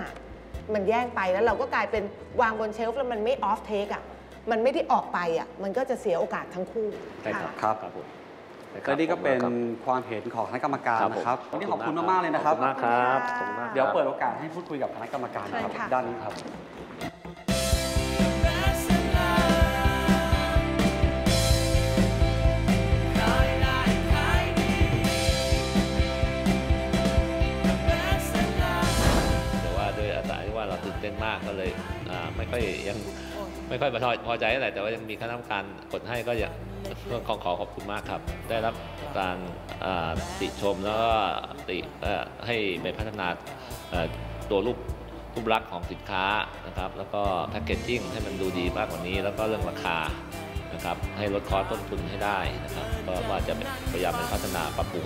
มันแย่งไปแล้วเราก็กลายเป็นวางบนเชลฟ์แล้วมันไม่ออฟเทคอ่ะมันไม่ได้ออกไปอ่ะมันก็จะเสียโอกาสทั้งคู่ใช่ครับครับผมและนี่ก็เป็นความเห็นของคณะกรรมการนะครับวันนี้ขอบคุณมากๆเลยนะครับมากครับเดี๋ยวเปิดโอกาสให้พูดคุยกับคณะกรรมการครับด้านนี้ครับแต่ว่าโดยอาศัยว่าเราตื่นเต้นมากก็เลยไม่ค่อยพอใจอะไรแต่ว่ายังมีคณะกรรมการกดให้ก็ยังขอขอบคุณมากครับได้รับการติชมแล้วก็ติให้ไปพัฒนาตัวรูปลักษณ์ของสินค้านะครับแล้วก็แพคเกจจิ้งให้มันดูดีมากกว่านี้แล้วก็เรื่องราคานะครับให้ลดคอสต้นทุนให้ได้นะครับก็ว่าจะพยายามพัฒนาปรับปรุง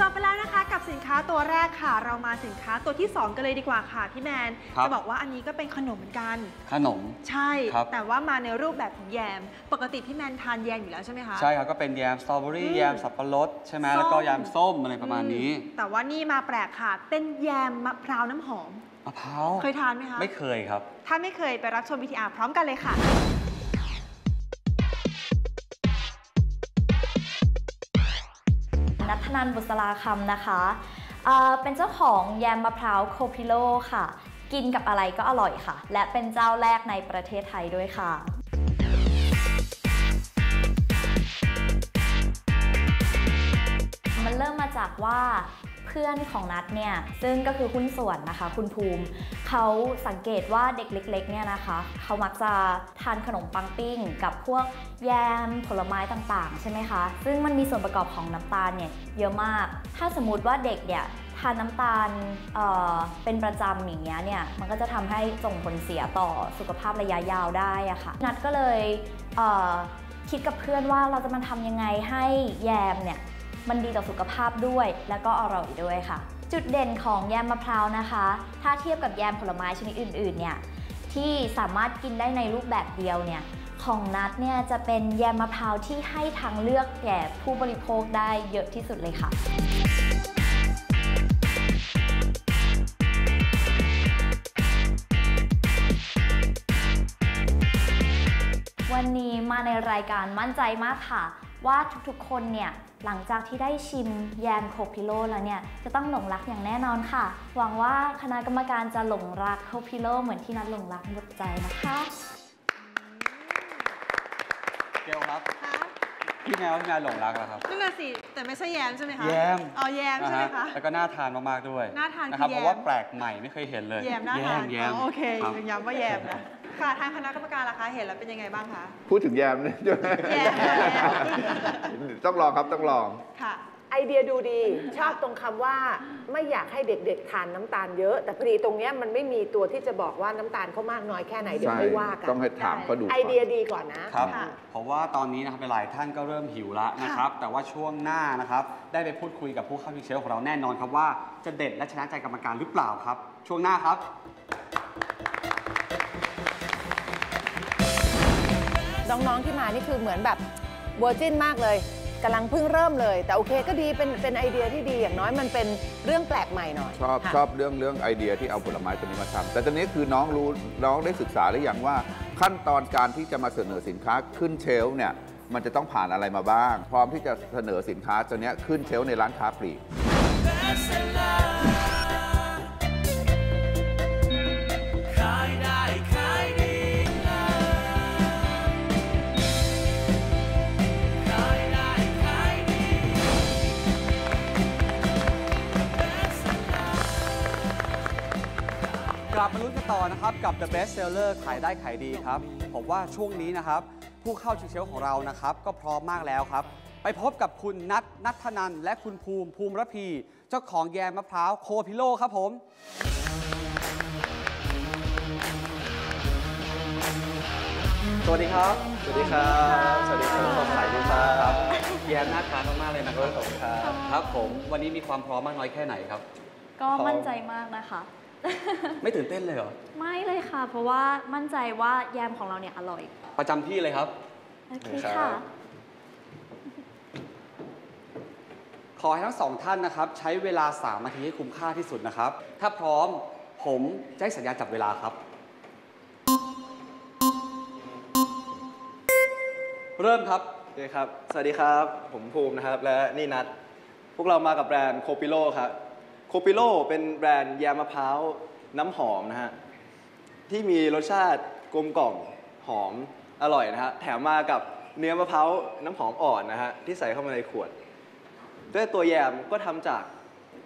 จบไปแล้วนะคะกับสินค้าตัวแรกค่ะเรามาสินค้าตัวที่2กันเลยดีกว่าค่ะพี่แมนจะบอกว่าอันนี้ก็เป็นขนมเหมือนกันขนมใช่แต่ว่ามาในรูปแบบของแยมปกติพี่แมนทานแยมอยู่แล้วใช่ไหมคะใช่ครับก็เป็นแยมสตรอเบอรี่แยมสับปะรดใช่ไหมแล้วก็แยมส้มอะไรประมาณนี้แต่ว่านี่มาแปลกค่ะเป็นแยมมะพร้าวน้ำหอมมะพร้าวเคยทานไหมคะไม่เคยครับถ้าไม่เคยไปรับชม VTR พร้อมกันเลยค่ะนัทธนันท์บุษราคำนะคะเป็นเจ้าของแยมมะพร้าวโคพิโลค่ะกินกับอะไรก็อร่อยค่ะและเป็นเจ้าแรกในประเทศไทยด้วยค่ะมันเริ่มมาจากว่าเพื่อนของนัทเนี่ยซึ่งก็คือหุ้นส่วนนะคะคุณภูมิเขาสังเกตว่าเด็กเล็กๆเนี่ยนะคะเขามักจะทานขนมปังปิ้งกับพวกแยมผลไม้ต่างๆใช่ไหมคะซึ่งมันมีส่วนประกอบของน้ำตาลเนี่ยเยอะมากถ้าสมมติว่าเด็กเนี่ยทานน้ำตาลเป็นประจำอย่างเงี้ยเนี่ยมันก็จะทำให้ส่งผลเสียต่อสุขภาพระยะยาวได้อะค่ะนัทก็เลยคิดกับเพื่อนว่าเราจะมาทำยังไงให้แยมเนี่ยมันดีต่อสุขภาพด้วยแล้วก็อร่อยด้วยค่ะจุดเด่นของแยมมะพร้าวนะคะถ้าเทียบกับแยมผลไม้ชนิดอื่นๆเนี่ยที่สามารถกินได้ในรูปแบบเดียวเนี่ยของนัทเนี่ยจะเป็นแยมมะพร้าวที่ให้ทางเลือกแก่ผู้บริโภคได้เยอะที่สุดเลยค่ะวันนี้มาในรายการมั่นใจมากค่ะว่าทุกๆคนเนี่ยหลังจากที่ได้ชิมแยมโคพิโลแล้วเนี่ยจะต้องหลงรักอย่างแน่นอนค่ะหวังว่าคณะกรรมการจะหลงรักโคพิโลเหมือนที่นัทหลงรักหมดใจนะคะเกลครับพี่แมวหลงรักแล้วครับนั่นแหละสิแต่ไม่ใช่แยมใช่ไหมคะแยมอ๋อแยมใช่ไหมคะแล้วก็น่าทานมากๆด้วยน่าทานนะครับเพราะว่าแปลกใหม่ไม่เคยเห็นเลยแยมน่าทานโอเคย้ำว่าแยมนะค่ะทางคณะกรรมการล่ะคะเห็นแล้วเป็นยังไงบ้างคะพูดถึงแยมเนี่ยต้องลองครับต้องลองค่ะไอเดียดูดีชอบตรงคำว่าไม่อยากให้เด็กๆทานน้ำตาลเยอะแต่พอดีตรงนี้มันไม่มีตัวที่จะบอกว่าน้ำตาลเขามากน้อยแค่ไหนเดี๋ยวไม่ว่ากันต้องให้ถามเขาดูไอเดียดีก่อนนะครับเพราะว่าตอนนี้นะครับหลายท่านก็เริ่มหิวแล้วนะครับแต่ว่าช่วงหน้านะครับได้ไปพูดคุยกับผู้เข้าชิงเชลของเราแน่นอนครับว่าจะเด็ดและชนะใจกรรมการหรือเปล่าครับช่วงหน้าครับน้องๆที่มานี่คือเหมือนแบบเวอร์จินมากเลยกำลังเพิ่งเริ่มเลยแต่โอเคก็ดีเป็นไอเดียที่ดีอย่างน้อยมันเป็นเรื่องแปลกใหม่หน่อยชอบเรื่องไอเดียที่เอาผลไม้ตัวนี้มาทำแต่ตอนนี้คือน้องรู้น้องได้ศึกษาหรือยังว่าขั้นตอนการที่จะมาเสนอสินค้าขึ้นเชลฟ์เนี่ยมันจะต้องผ่านอะไรมาบ้างพร้อมที่จะเสนอสินค้าตัวนี้ขึ้นเชลฟ์ในร้านค้าปลีกกลับมาลุ้นกันต่อนะครับกับ The Best Seller ขายได้ขายดีครับผมว่าช่วงนี้นะครับผู้เข้าชิงเชลฟ์ของเรานะครับก็พร้อมมากแล้วครับไปพบกับคุณนัทธนันท์และคุณภูมิระพีเจ้าของแยมมะพร้าวโคพิโลครับผม สวัสดีครับสวัสดีครับสวัสดีครับผมสายดีครับแย้มน่าทานมากๆเลยนะครับขอบคุณครับครับผมวันนี้มีความพร้อมมากน้อยแค่ไหนครับก็มั่นใจมากนะคะไม่ตื่นเต้นเลยเหรอไม่เลยค่ะเพราะว่ามั่นใจว่าแยมของเราเนี่ยอร่อยประจำที่เลยครับโอเคค่ะขอให้ทั้งสองท่านนะครับใช้เวลา3 นาทีให้คุ้มค่าที่สุดนะครับถ้าพร้อมผมจะให้สัญญาณจับเวลาครับเริ่มครับโอเคครับสวัสดีครับผมภูมินะครับและนี่นัทพวกเรามากับแบรนด์โคปิโลครับโคปิโลเป็นแบรนด์แยมมะพร้าวน้ำหอมนะฮะที่มีรสชาติกลมกล่อมหอมอร่อยนะฮะแถมมากับเนื้อมะพร้าวน้ำหอมอ่อนนะฮะที่ใส่เข้ามาในขวดด้วยตัวแยมก็ทำจาก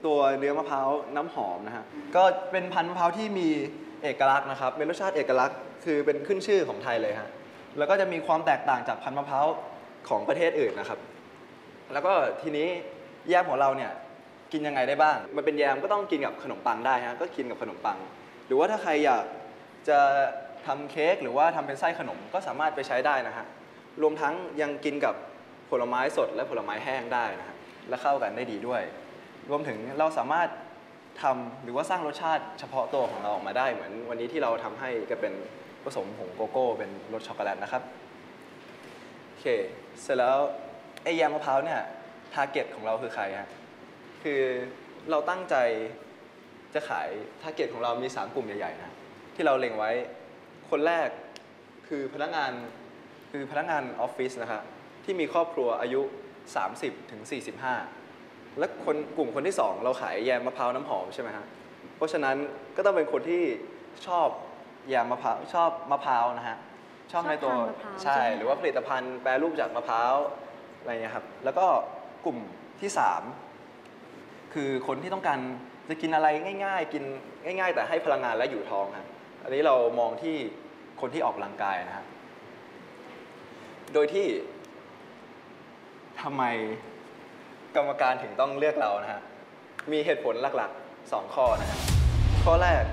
ตัวเนื้อมะพร้าวน้ำหอมนะฮะก็เป็นพันธุ์มะพร้าวที่มีเอกลักษณ์นะครับเป็นรสชาติเอกลักษณ์คือเป็นขึ้นชื่อของไทยเลยฮะแล้วก็จะมีความแตกต่างจากพันธุ์มะพร้าวของประเทศอื่นนะครับแล้วก็ทีนี้แยมของเราเนี่ยกินยังไงได้บ้างมันเป็นแยมก็ต้องกินกับขนมปังได้ฮะก็กินกับขนมปังหรือว่าถ้าใครอยากจะทำเค้กหรือว่าทำเป็นไส้ขนมก็สามารถไปใช้ได้นะฮะรวมทั้งยังกินกับผลไม้สดและผลไม้แห้งได้นะฮะและเข้ากันได้ดีด้วยรวมถึงเราสามารถทำหรือว่าสร้างรสชาติเฉพาะตัวของเราออกมาได้เหมือนวันนี้ที่เราทำให้ก็เป็นผสมผงโกโก้เป็นรสช็อกโกแลตนะครับโอเคเสร็จแล้วไอ้แยมมะพร้าวเนี่ยทาร์เก็ตของเราคือใครฮะคือเราตั้งใจจะขายทาร์เก็ตของเรามี3 กลุ่มใหญ่ๆนะที่เราเล็งไว้คนแรกคือพนักงานออฟฟิศนะครับที่มีครอบครัวอายุ 30-45 และคนกลุ่มคนที่2เราขายแยมมะพร้าวน้ำหอมใช่ไหมฮะเพราะฉะนั้นก็ต้องเป็นคนที่ชอบแยมมะพร้าวชอบมะพร้าวนะฮะชอบในตัวใช่หรือว่าผลิตภัณฑ์แปรรูปจากมะพร้าวอะไรเงี้ยครับแล้วก็กลุ่มที่3คือคนที่ต้องการจะกินอะไรง่ายๆกินง่ายๆแต่ให้พลังงานและอยู่ท้องครับอันนี้เรามองที่คนที่ออกกำลังกายนะฮะโดยที่ทำไมกรรมการถึงต้องเลือกเรานะฮะมีเหตุผลหลักๆ2ข้อนะฮะข้อแรก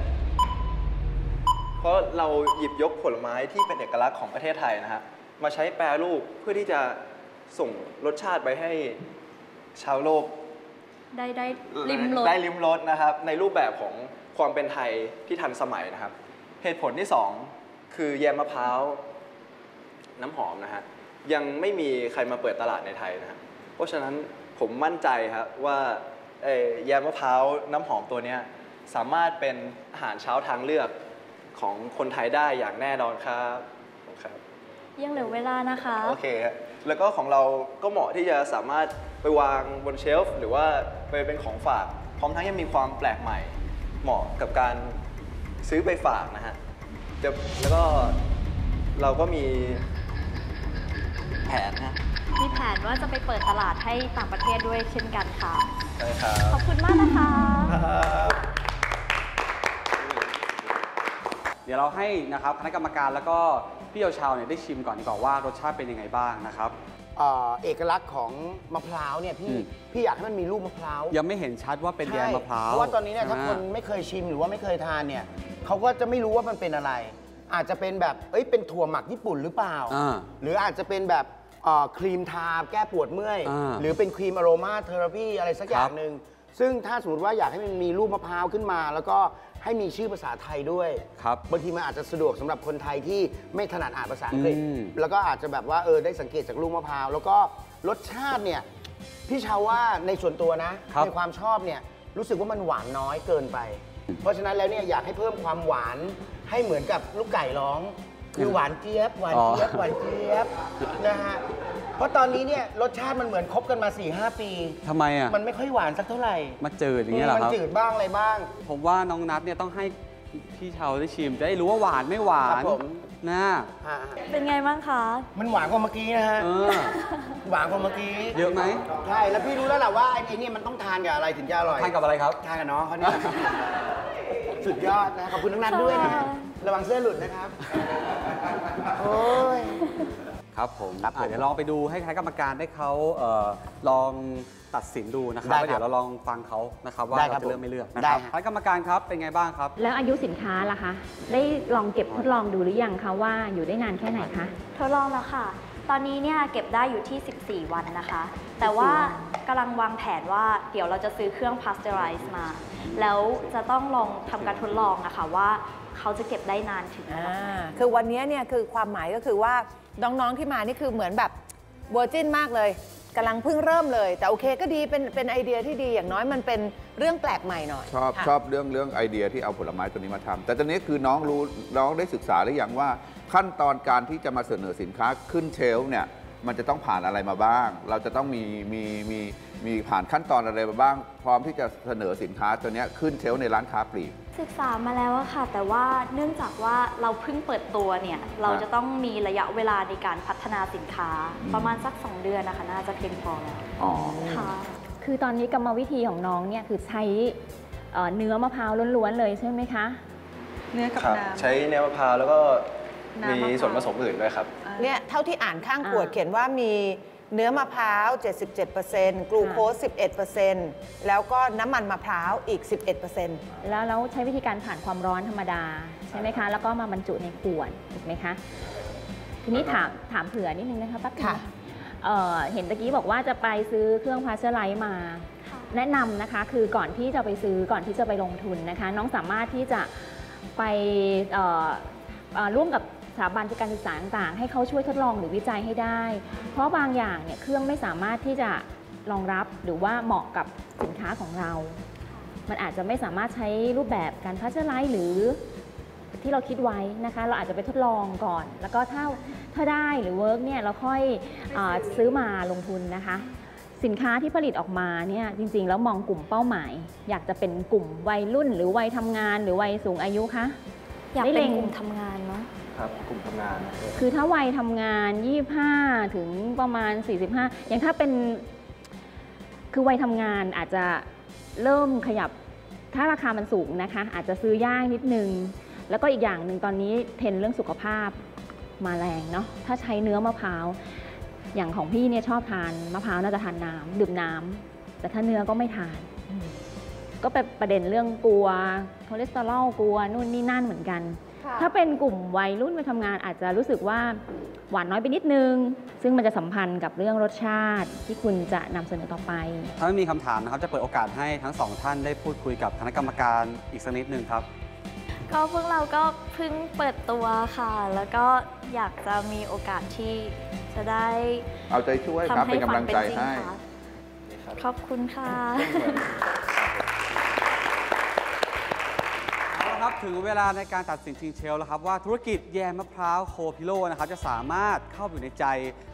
เพราะเราหยิบยกผลไม้ที่เป็นเอกลักษณ์ของประเทศไทยนะฮะมาใช้แปรรูปเพื่อที่จะส่งรสชาติไปให้ชาวโลกได้ลิ้มรสนะครับในรูปแบบของความเป็นไทยที่ทันสมัยนะครับเหตุผลที่2คือแยมมะพร้าวน้ำหอมนะฮะยังไม่มีใครมาเปิดตลาดในไทยนะฮะเพราะฉะนั้นผมมั่นใจครับว่าแยมมะพร้าวน้ำหอมตัวนี้สามารถเป็นอาหารเช้าทางเลือกของคนไทยได้อย่างแน่นอนครับครับยังเหลือเวลานะคะโอเคครับแล้วก็ของเราก็เหมาะที่จะสามารถไปวางบนเชลฟ์หรือว่าไปเป็นของฝากพร้อมทั้งยังมีความแปลกใหม่เหมาะกับการซื้อไปฝากนะฮะแล้วก็เราก็มีแผนนะมีแผนว่าจะไปเปิดตลาดให้ต่างประเทศด้วยเช่นกันค่ะใช่ครับขอบคุณมากนะคะเดี๋ยวเราให้นะครับคณะกรรมการแล้วก็พี่เยาวชาวเนี่ยได้ชิมก่อนดีกว่าว่ารสชาติเป็นยังไงบ้างนะครับเอกลักษณ์ของมะพร้าวเนี่ยพี่อยากให้มันมีรูปมะพร้าวยังไม่เห็นชัดว่าเป็นแยมมะพร้าวเพราะว่าตอนนี้เนี่ยถ้าคนไม่เคยชิมหรือว่าไม่เคยทานเนี่ยเขาก็จะไม่รู้ว่ามันเป็นอะไรอาจจะเป็นแบบเป็นถั่วหมักญี่ปุ่นหรือเปล่าหรืออาจจะเป็นแบบครีมทาแก้ปวดเมื่อยหรือเป็นครีมอโรมาเทอราพีอะไรสักอย่างหนึ่งซึ่งถ้าสมมติว่าอยากให้มันมีรูปมะพร้าวขึ้นมาแล้วก็ให้มีชื่อภาษาไทยด้วยครับบางทีมันอาจจะสะดวกสำหรับคนไทยที่ไม่ถนัดอ่านภาษาอังกฤษแล้วก็อาจจะแบบว่าได้สังเกตจากลูกมะพร้าวแล้วก็รสชาติเนี่ยพี่ชาวว่าในส่วนตัวนะในความชอบเนี่ยรู้สึกว่ามันหวานน้อยเกินไปเพราะฉะนั้นแล้วเนี่ยอยากให้เพิ่มความหวานให้เหมือนกับลูกไก่ร้องคือหวานเจี๊ยบหวานเจี๊ยบหวานเจี๊ยบนะฮะเพราะตอนนี้เนี่ยรสชาติมันเหมือนคบกันมา 4-5 ปีทำไมอ่ะมันไม่ค่อยหวานสักเท่าไหร่มาจืดอย่างเงี้ยเหรอครับมันจืดบ้างอะไรบ้างผมว่าน้องนัทเนี่ยต้องให้พี่ชาวได้ชิมจะได้รู้ว่าหวานไม่หวานนะเป็นไงบ้างคะมันหวานกว่าเมื่อกี้นะฮะหวานกว่าเมื่อกี้เยอะไหมใช่แล้วพี่รู้แล้วแหละว่าไอ้นี่มันต้องทานกับอะไรถึงจะอร่อยทานกับอะไรครับทานกับน้องเขาเนี่ยสุดยอดนะขอบคุณน้องนัทด้วยนะระวังเสื้อหลุดนะครับโอ้ย ครับผมเดี๋ยวลองไปดูให้คณะกรรมการได้เขาลองตัดสินดูนะครับแล้วเดี๋ยวเราลองฟังเขานะครับว่าเราจะเลือกไม่เลือกนะครับคณะกรรมการครับเป็นไงบ้างครับแล้วอายุสินค้าล่ะคะได้ลองเก็บทดลองดูหรือยังคะว่าอยู่ได้นานแค่ไหนคะทดลองแล้วค่ะตอนนี้เนี่ยเก็บได้อยู่ที่14 วันนะคะแต่ว่ากำลังวางแผนว่าเดี๋ยวเราจะซื้อเครื่อง Pasteurize มาแล้วจะต้องลองทำการทดลองนะคะว่าเขาจะเก็บได้นานถึงคือวันนี้เนี่ยคือความหมายก็คือว่าน้องๆที่มานี่คือเหมือนแบบเวอร์จินมากเลยกำลังเพิ่งเริ่มเลยแต่โอเคก็ดีเป็นไอเดียที่ดีอย่างน้อยมันเป็นเรื่องแปลกใหม่หน่อยชอบเรื่องไอเดียที่เอาผลไม้ตัวนี้มาทำแต่ตอนนี้คือน้องรู้น้องได้ศึกษาหรือยังว่าขั้นตอนการที่จะมาเสนอสินค้าขึ้นเชลฟ์เนี่ยมันจะต้องผ่านอะไรมาบ้างเราจะต้องมีผ่านขั้นตอนอะไรมาบ้างพร้อมที่จะเสนอสินค้าตัวนี้ขึ้นเชลฟ์ในร้านค้าปลีกศึกษามาแล้วค่ะแต่ว่าเนื่องจากว่าเราเพิ่งเปิดตัวเนี่ยเราจะต้องมีระยะเวลาในการพัฒนาสินค้าประมาณสัก2 เดือนนะคะน่าจะเพียงพอแล้วค่ะคือตอนนี้กรรมวิธีของน้องเนี่ยคือใช้เนื้อมะพร้าวล้วนๆเลยใช่ไหมคะเนื้อกับน้ำใช้เนื้อมะพร้าวแล้วก็มีส่วนผสมอื่นด้วยครับเนี่ยเท่าที่อ่านข้างขวดเขียนว่ามีเนื้อมะพร้าว 77% กลูโคส 11% แล้วก็น้ำมันมะพร้าวอีก 11% แล้วใช้วิธีการผ่านความร้อนธรรมดาใช่ไหมคะแล้วก็มาบรรจุในขวดถูกไหมคะทีนี้ถามเผื่อนิดนึงนะคะป้าค่ะเห็นตะกี้บอกว่าจะไปซื้อเครื่องพาสเจอร์ไลซ์มาแนะนำนะคะคือก่อนที่จะไปซื้อก่อนที่จะไปลงทุนนะคะน้องสามารถที่จะไปร่วมกับสถาบันการศึกษาต่างๆให้เขาช่วยทดลองหรือวิจัยให้ได้เพราะบางอย่างเนี่ยเครื่องไม่สามารถที่จะรองรับหรือว่าเหมาะกับสินค้าของเรามันอาจจะไม่สามารถใช้รูปแบบการพาสเจอร์ไลซ์หรือที่เราคิดไว้นะคะเราอาจจะไปทดลองก่อนแล้วก็ถ้าได้หรือเวิร์กเนี่ยเราค่อยซื้อมาลงทุนนะคะสินค้าที่ผลิตออกมาเนี่ยจริงๆแล้วมองกลุ่มเป้าหมายอยากจะเป็นกลุ่มวัยรุ่นหรือวัยทำงานหรือวัยสูงอายุคะอยากเป็นกลุ่มทำงานเนาะครับกลุ่มทำงานคือถ้าวัยทำงาน25ถึงประมาณ45อย่างถ้าเป็นคือวัยทำงานอาจจะเริ่มขยับถ้าราคามันสูงนะคะอาจจะซื้อยากนิดนึงแล้วก็อีกอย่างหนึ่งตอนนี้เทรนด์เรื่องสุขภาพมาแรงเนาะถ้าใช้เนื้อมะพร้าวอย่างของพี่เนี่ยชอบทานมะพร้าวน่าจะทานน้ำดื่มน้ำแต่ถ้าเนื้อก็ไม่ทานก็เป็นประเด็นเรื่องกลัวคอเลสเตอรอลกลัวนู่นนี่นั่นเหมือนกันถ้าเป็นกลุ่มวัยรุ่นไปทำงานอาจจะรู้สึกว่าหวานน้อยไปนิดนึงซึ่งมันจะสัมพันธ์กับเรื่องรสชาติที่คุณจะนำเสนอต่อไปถ้าไม่มีคำถามนะครับจะเปิดโอกาสให้ทั้ง2ท่านได้พูดคุยกับคณะกรรมการอีกสักนิดนึงครับก็พวกเราก็เพิ่งเปิดตัวค่ะแล้วก็อยากจะมีโอกาสที่จะได้เอาใจช่วยครับเป็นกำลังใจให้ขอบคุณค่ะถึงเวลาในการตัดสินชิงเชลแล้วครับว่าธุรกิจแยมมะพร้าวโคพิโลนะครับจะสามารถเข้าอยู่ในใจ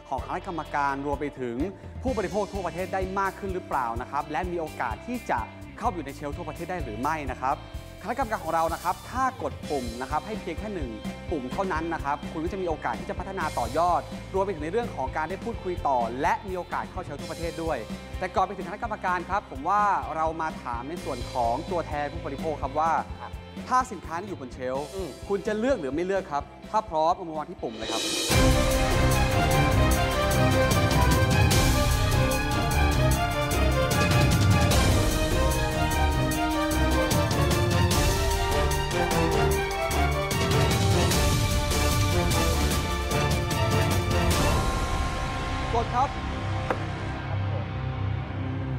ของคณะกรรมการรวมไปถึงผู้บริโภคทั่วประเทศได้มากขึ้นหรือเปล่านะครับและมีโอกาสที่จะเข้าอยู่ในเชลทั่วประเทศได้หรือไม่นะครับคณะกรรมการของเรานะครับถ้ากดปุ่มนะครับให้เพียงแค่1 ปุ่มเท่านั้นนะครับคุณก็จะมีโอกาสที่จะพัฒนาต่อยอดรวมไปถึงในเรื่องของการได้พูดคุยต่อและมีโอกาสเข้าเชลทั่วประเทศด้วยแต่ก่อนไปถึงคณะกรรมการครับผมว่าเรามาถามในส่วนของตัวแทนผู้บริโภคครับว่าถ้าสินค้าอยู่บนเชลฟ์คุณจะเลือกหรือไม่เลือกครับถ้าพร้อมเอามาวางที่ปุ่มเลยครับกดครับ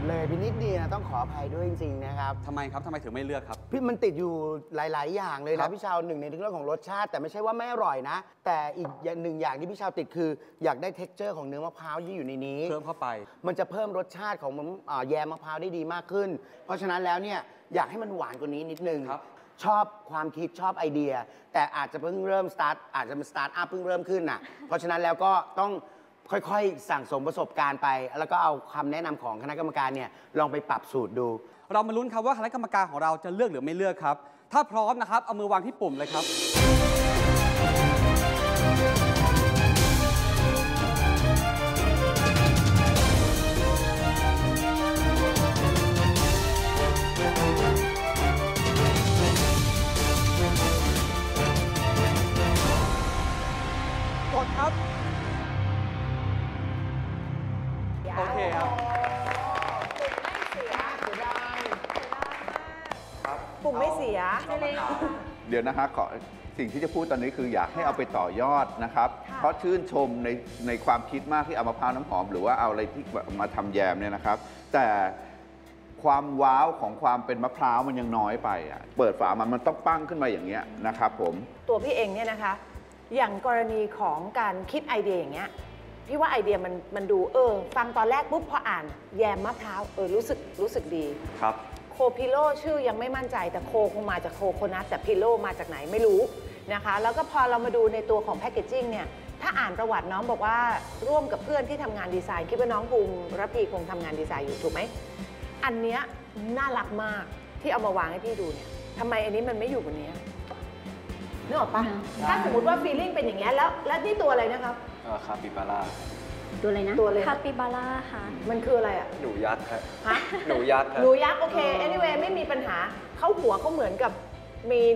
เลยไปนิดเดียวต้องขออภัยด้วยจริงๆนะครับทำไมถึงไม่เลือกครับพี่มันติดอยู่หลายๆอย่างเลยนะพี่ชาวหนึ่งในเรื่องของรสชาติแต่ไม่ใช่ว่าไม่อร่อยนะแต่อีกหนึ่งอย่างที่พี่ชาวติดคืออยากได้เท็กเจอร์ของเนื้อมะพร้าวที่อยู่ในนี้เพิ่มเข้าไปมันจะเพิ่มรสชาติของแยมมะพร้าวได้ดีมากขึ้นเพราะฉะนั้นแล้วเนี่ยอยากให้มันหวานกว่านี้นิดนึงชอบความคิดชอบไอเดียแต่อาจจะเพิ่งเริ่มสตาร์ทอาจจะเป็นสตาร์ทอัพเพิ่งเริ่มขึ้นน่ะเพราะฉะนั้นแล้วก็ต้องค่อยๆสั่งสมประสบการณ์ไปแล้วก็เอาคำแนะนำของคณะกรรมการเนี่ยลองไปปรับสูตรดูเรามาลุ้นครับว่าคณะกรรมการของเราจะเลือกหรือไม่เลือกครับถ้าพร้อมนะครับเอามือวางที่ปุ่มเลยครับกดครับ สียเดี๋ยวนะคะขอสิ่งที่จะพูดตอนนี้คืออยากให้เอาไปต่อยอดนะครับเพราะชื่นชมในความคิดมากที่เอามะพร้าวน้ำหอมหรือว่าเอาอะไรที่มาทำแยมเนี่ยนะครับแต่ความว้าวของความเป็นมะพร้าวมันยังน้อยไปอ่ะเปิดฝามันต้องปั้งขึ้นมาอย่างเงี้ยนะครับผมตัวพี่เองเนี่ยนะคะอย่างกรณีของการคิดไอเดียอย่างเงี้ยพี่ว่าไอเดียมันดูฟังตอนแรกปุ๊บพออ่านแยมมะพร้าวรู้สึกดีครับโคพิโลชื่อยังไม่มั่นใจแต่โคคงมาจากโคโคนัทแต่พิโลมาจากไหนไม่รู้นะคะแล้วก็พอเรามาดูในตัวของแพคเกจจิ้งเนี่ยถ้าอ่านประวัติน้องบอกว่าร่วมกับเพื่อนที่ทำงานดีไซน์คิดว่าน้องภูมิระพีคงทำงานดีไซน์อยู่ถูกไหมอันเนี้ยน่ารักมากที่เอามาวางให้พี่ดูเนี่ยทำไมอันนี้มันไม่อยู่บนนี้นึกออกปะถ้าสมมติว่าฟีลิ่งเป็นอย่างเงี้ยแล้วนี่ตัวอะไรนะครับคาปิบาร่าตัวอะไรนะตัวเลยคาปิบาร่าค่ะมันคืออะไรอ่ะหนูยักษ์ครับหนูยักษ์ครับหนูยักษ์โอเค anyway ไม่มีปัญหาเขาหัวเขาเหมือนกับ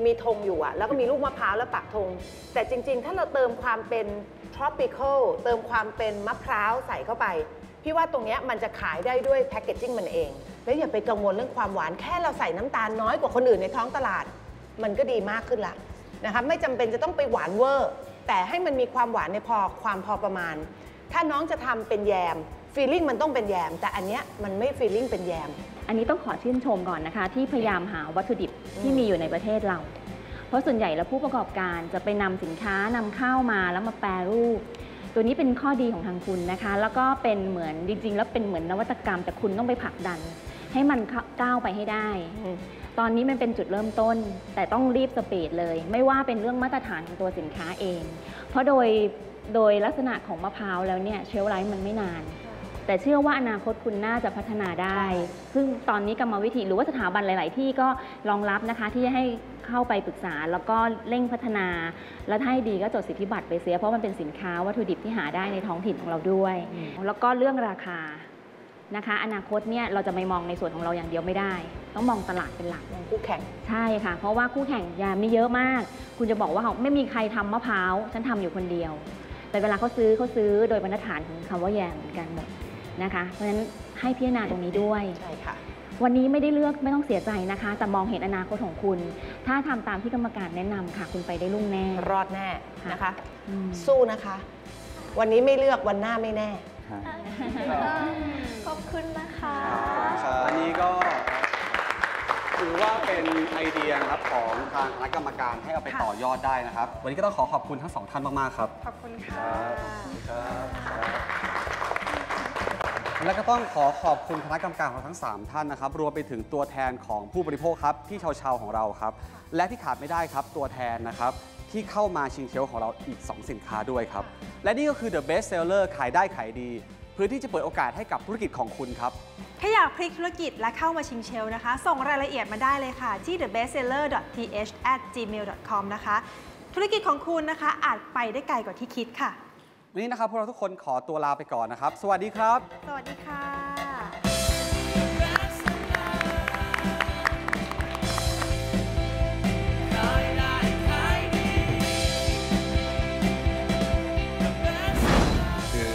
มีธงอยู่อ่ะแล้วก็มีลูกมะพร้าวแล้วปักธงแต่จริงๆถ้าเราเติมความเป็น tropical เติมความเป็นมะพร้าวใส่เข้าไปพี่ว่าตรงนี้มันจะขายได้ด้วยแพคเกจจิ้งมันเองแล้วอย่าไปกังวลเรื่องความหวานแค่เราใส่น้ำตาลน้อยกว่าคนอื่นในท้องตลาดมันก็ดีมากขึ้นละนะคะไม่จำเป็นจะต้องไปหวานเวอร์แต่ให้มันมีความหวานในพอความพอประมาณถ้าน้องจะทำเป็นแยมฟีลิ่งมันต้องเป็นแยมแต่อันเนี้ยมันไม่ฟีลิ่งเป็นแยมอันนี้ต้องขอชื่นชมก่อนนะคะที่พยายามหาวัตถุดิบที่มีอยู่ในประเทศเราเพราะส่วนใหญ่แล้วผู้ประกอบการจะไปนำสินค้านำเข้ามาแล้วมาแปรรูปตัวนี้เป็นข้อดีของทางคุณนะคะแล้วก็เป็นเหมือนจริงๆแล้วเป็นเหมือนนวัตกรรมแต่คุณต้องไปผลักดันให้มันก้าวไปให้ได้ตอนนี้มันเป็นจุดเริ่มต้นแต่ต้องรีบสปีดเลยไม่ว่าเป็นเรื่องมาตรฐานของตัวสินค้าเองเพราะโดยลักษณะของมะพร้าวแล้วเนี่ยเชลฟ์ไลฟ์มันไม่นานแต่เชื่อว่าอนาคตคุณน่าจะพัฒนาได้ซึ่งตอนนี้กรรมวิธีหรือว่าสถาบันหลายๆที่ก็รองรับนะคะที่จะให้เข้าไปปรึกษาแล้วก็เร่งพัฒนาและให้ดีก็จดสิทธิบัตรไปเสียเพราะมันเป็นสินค้าวัตถุดิบที่หาได้ในท้องถิ่นของเราด้วยแล้วก็เรื่องราคานะคะอนาคตเนี่ยเราจะไม่มองในส่วนของเราอย่างเดียวไม่ได้ต้องมองตลาดเป็นหลักมองคู่แข่งใช่ค่ะเพราะว่าคู่แข่งยามนี่เยอะมากคุณจะบอกว่าไม่มีใครทำมะพร้าวฉันทำอยู่คนเดียวแต่เวลาเขาซื้อโดยมาตรฐานของคำว่าแยมเหมือนกันหมดนะคะเพราะฉะนั้นให้พิจารณาตรงนี้ด้วยใช่ค่ะวันนี้ไม่ได้เลือกไม่ต้องเสียใจนะคะแต่มองเห็นอนาคตของคุณถ้าทำตามที่กรรมการแนะนำค่ะคุณไปได้รุ่งแน่รอดแน่นะคะสู้นะคะวันนี้ไม่เลือกวันหน้าไม่แน่ขอบคุณนะคะอันนี้ก็ถือว่าเป็นไอเดียครับของทางคณะกรรมการให้เอาไปต่อยอดได้นะครับวันนี้ก็ต้องขอขอบคุณทั้งสองท่านมากๆครับขอบคุณค่ะและก็ต้องขอขอบคุณคณะกรรมการของทั้ง3ท่านนะครับรวมไปถึงตัวแทนของผู้บริโภคครับพี่ชาวของเราครับและที่ขาดไม่ได้ครับตัวแทนนะครับที่เข้ามาชิงเชลฟ์ของเราอีก2สินค้าด้วยครับและนี่ก็คือ The Best Seller ขายได้ขายดีเพื่อที่จะเปิดโอกาสให้กับธุรกิจของคุณครับถ้าอยากพลิกธุรกิจและเข้ามาชิงเชลฟ์นะคะส่งรายละเอียดมาได้เลยค่ะที่ thebestseller.th@gmail.com นะคะธุรกิจของคุณนะคะอาจไปได้ไกลกว่าที่คิดค่ะวันนี้นะครับพวกเราทุกคนขอตัวลาไปก่อนนะครับสวัสดีครับสวัสดีค่ะ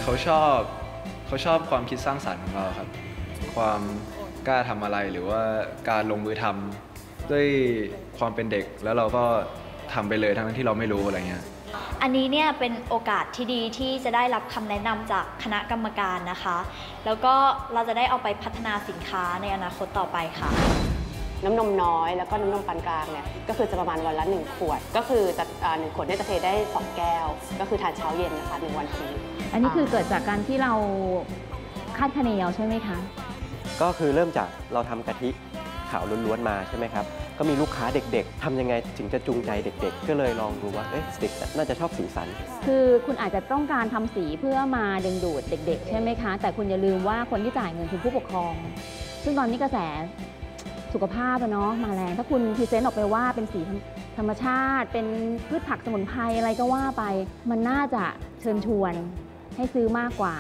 เขาชอบความคิดสร้างสรรค์ของเราครับความกล้าทำอะไรหรือว่าการลงมือทำด้วยความเป็นเด็กแล้วเราก็ทำไปเลยทั้งที่เราไม่รู้อะไรเงี้ยอันนี้เนี่ยเป็นโอกาสที่ดีที่จะได้รับคำแนะนำจากคณะกรรมการนะคะแล้วก็เราจะได้เอาไปพัฒนาสินค้าในอนาคตต่อไปค่ะน้ำนมน้อยแล้วก็น้ำนมปานกลางเนี่ยก็คือจะประมาณวันละ1ขวดก็คือจะ1ขวดเนี่ยจะเทได้2แก้วก็คือทานเช้าเย็นนะคะ1วันทีอันนี้คือเกิดจากการที่เราคาดคะเนเอาใช่ไหมคะก็คือเริ่มจากเราทำกะทิขาวล้วนๆมาใช่ไหมครับก็มีลูกค้าเด็กๆทำยังไงถึงจะจูงใจเด็กๆก็เลยลองดูว่าเอ๊ะเด็กน่าจะชอบสีสันคือคุณอาจจะต้องการทำสีเพื่อมาดึงดูดเด็กๆใช่ไหมคะแต่คุณอย่าลืมว่าคนที่จ่ายเงินคือผู้ปกครองซึ่งตอนนี้กระแสสุขภาพเนาะมาแรงถ้าคุณพรีเซนต์ออกไปว่าเป็นสีธรรมชาติเป็นพืชผักสมุนไพรอะไรก็ว่าไปมันน่าจะเชิญชวนให้ซื้อมากกว่า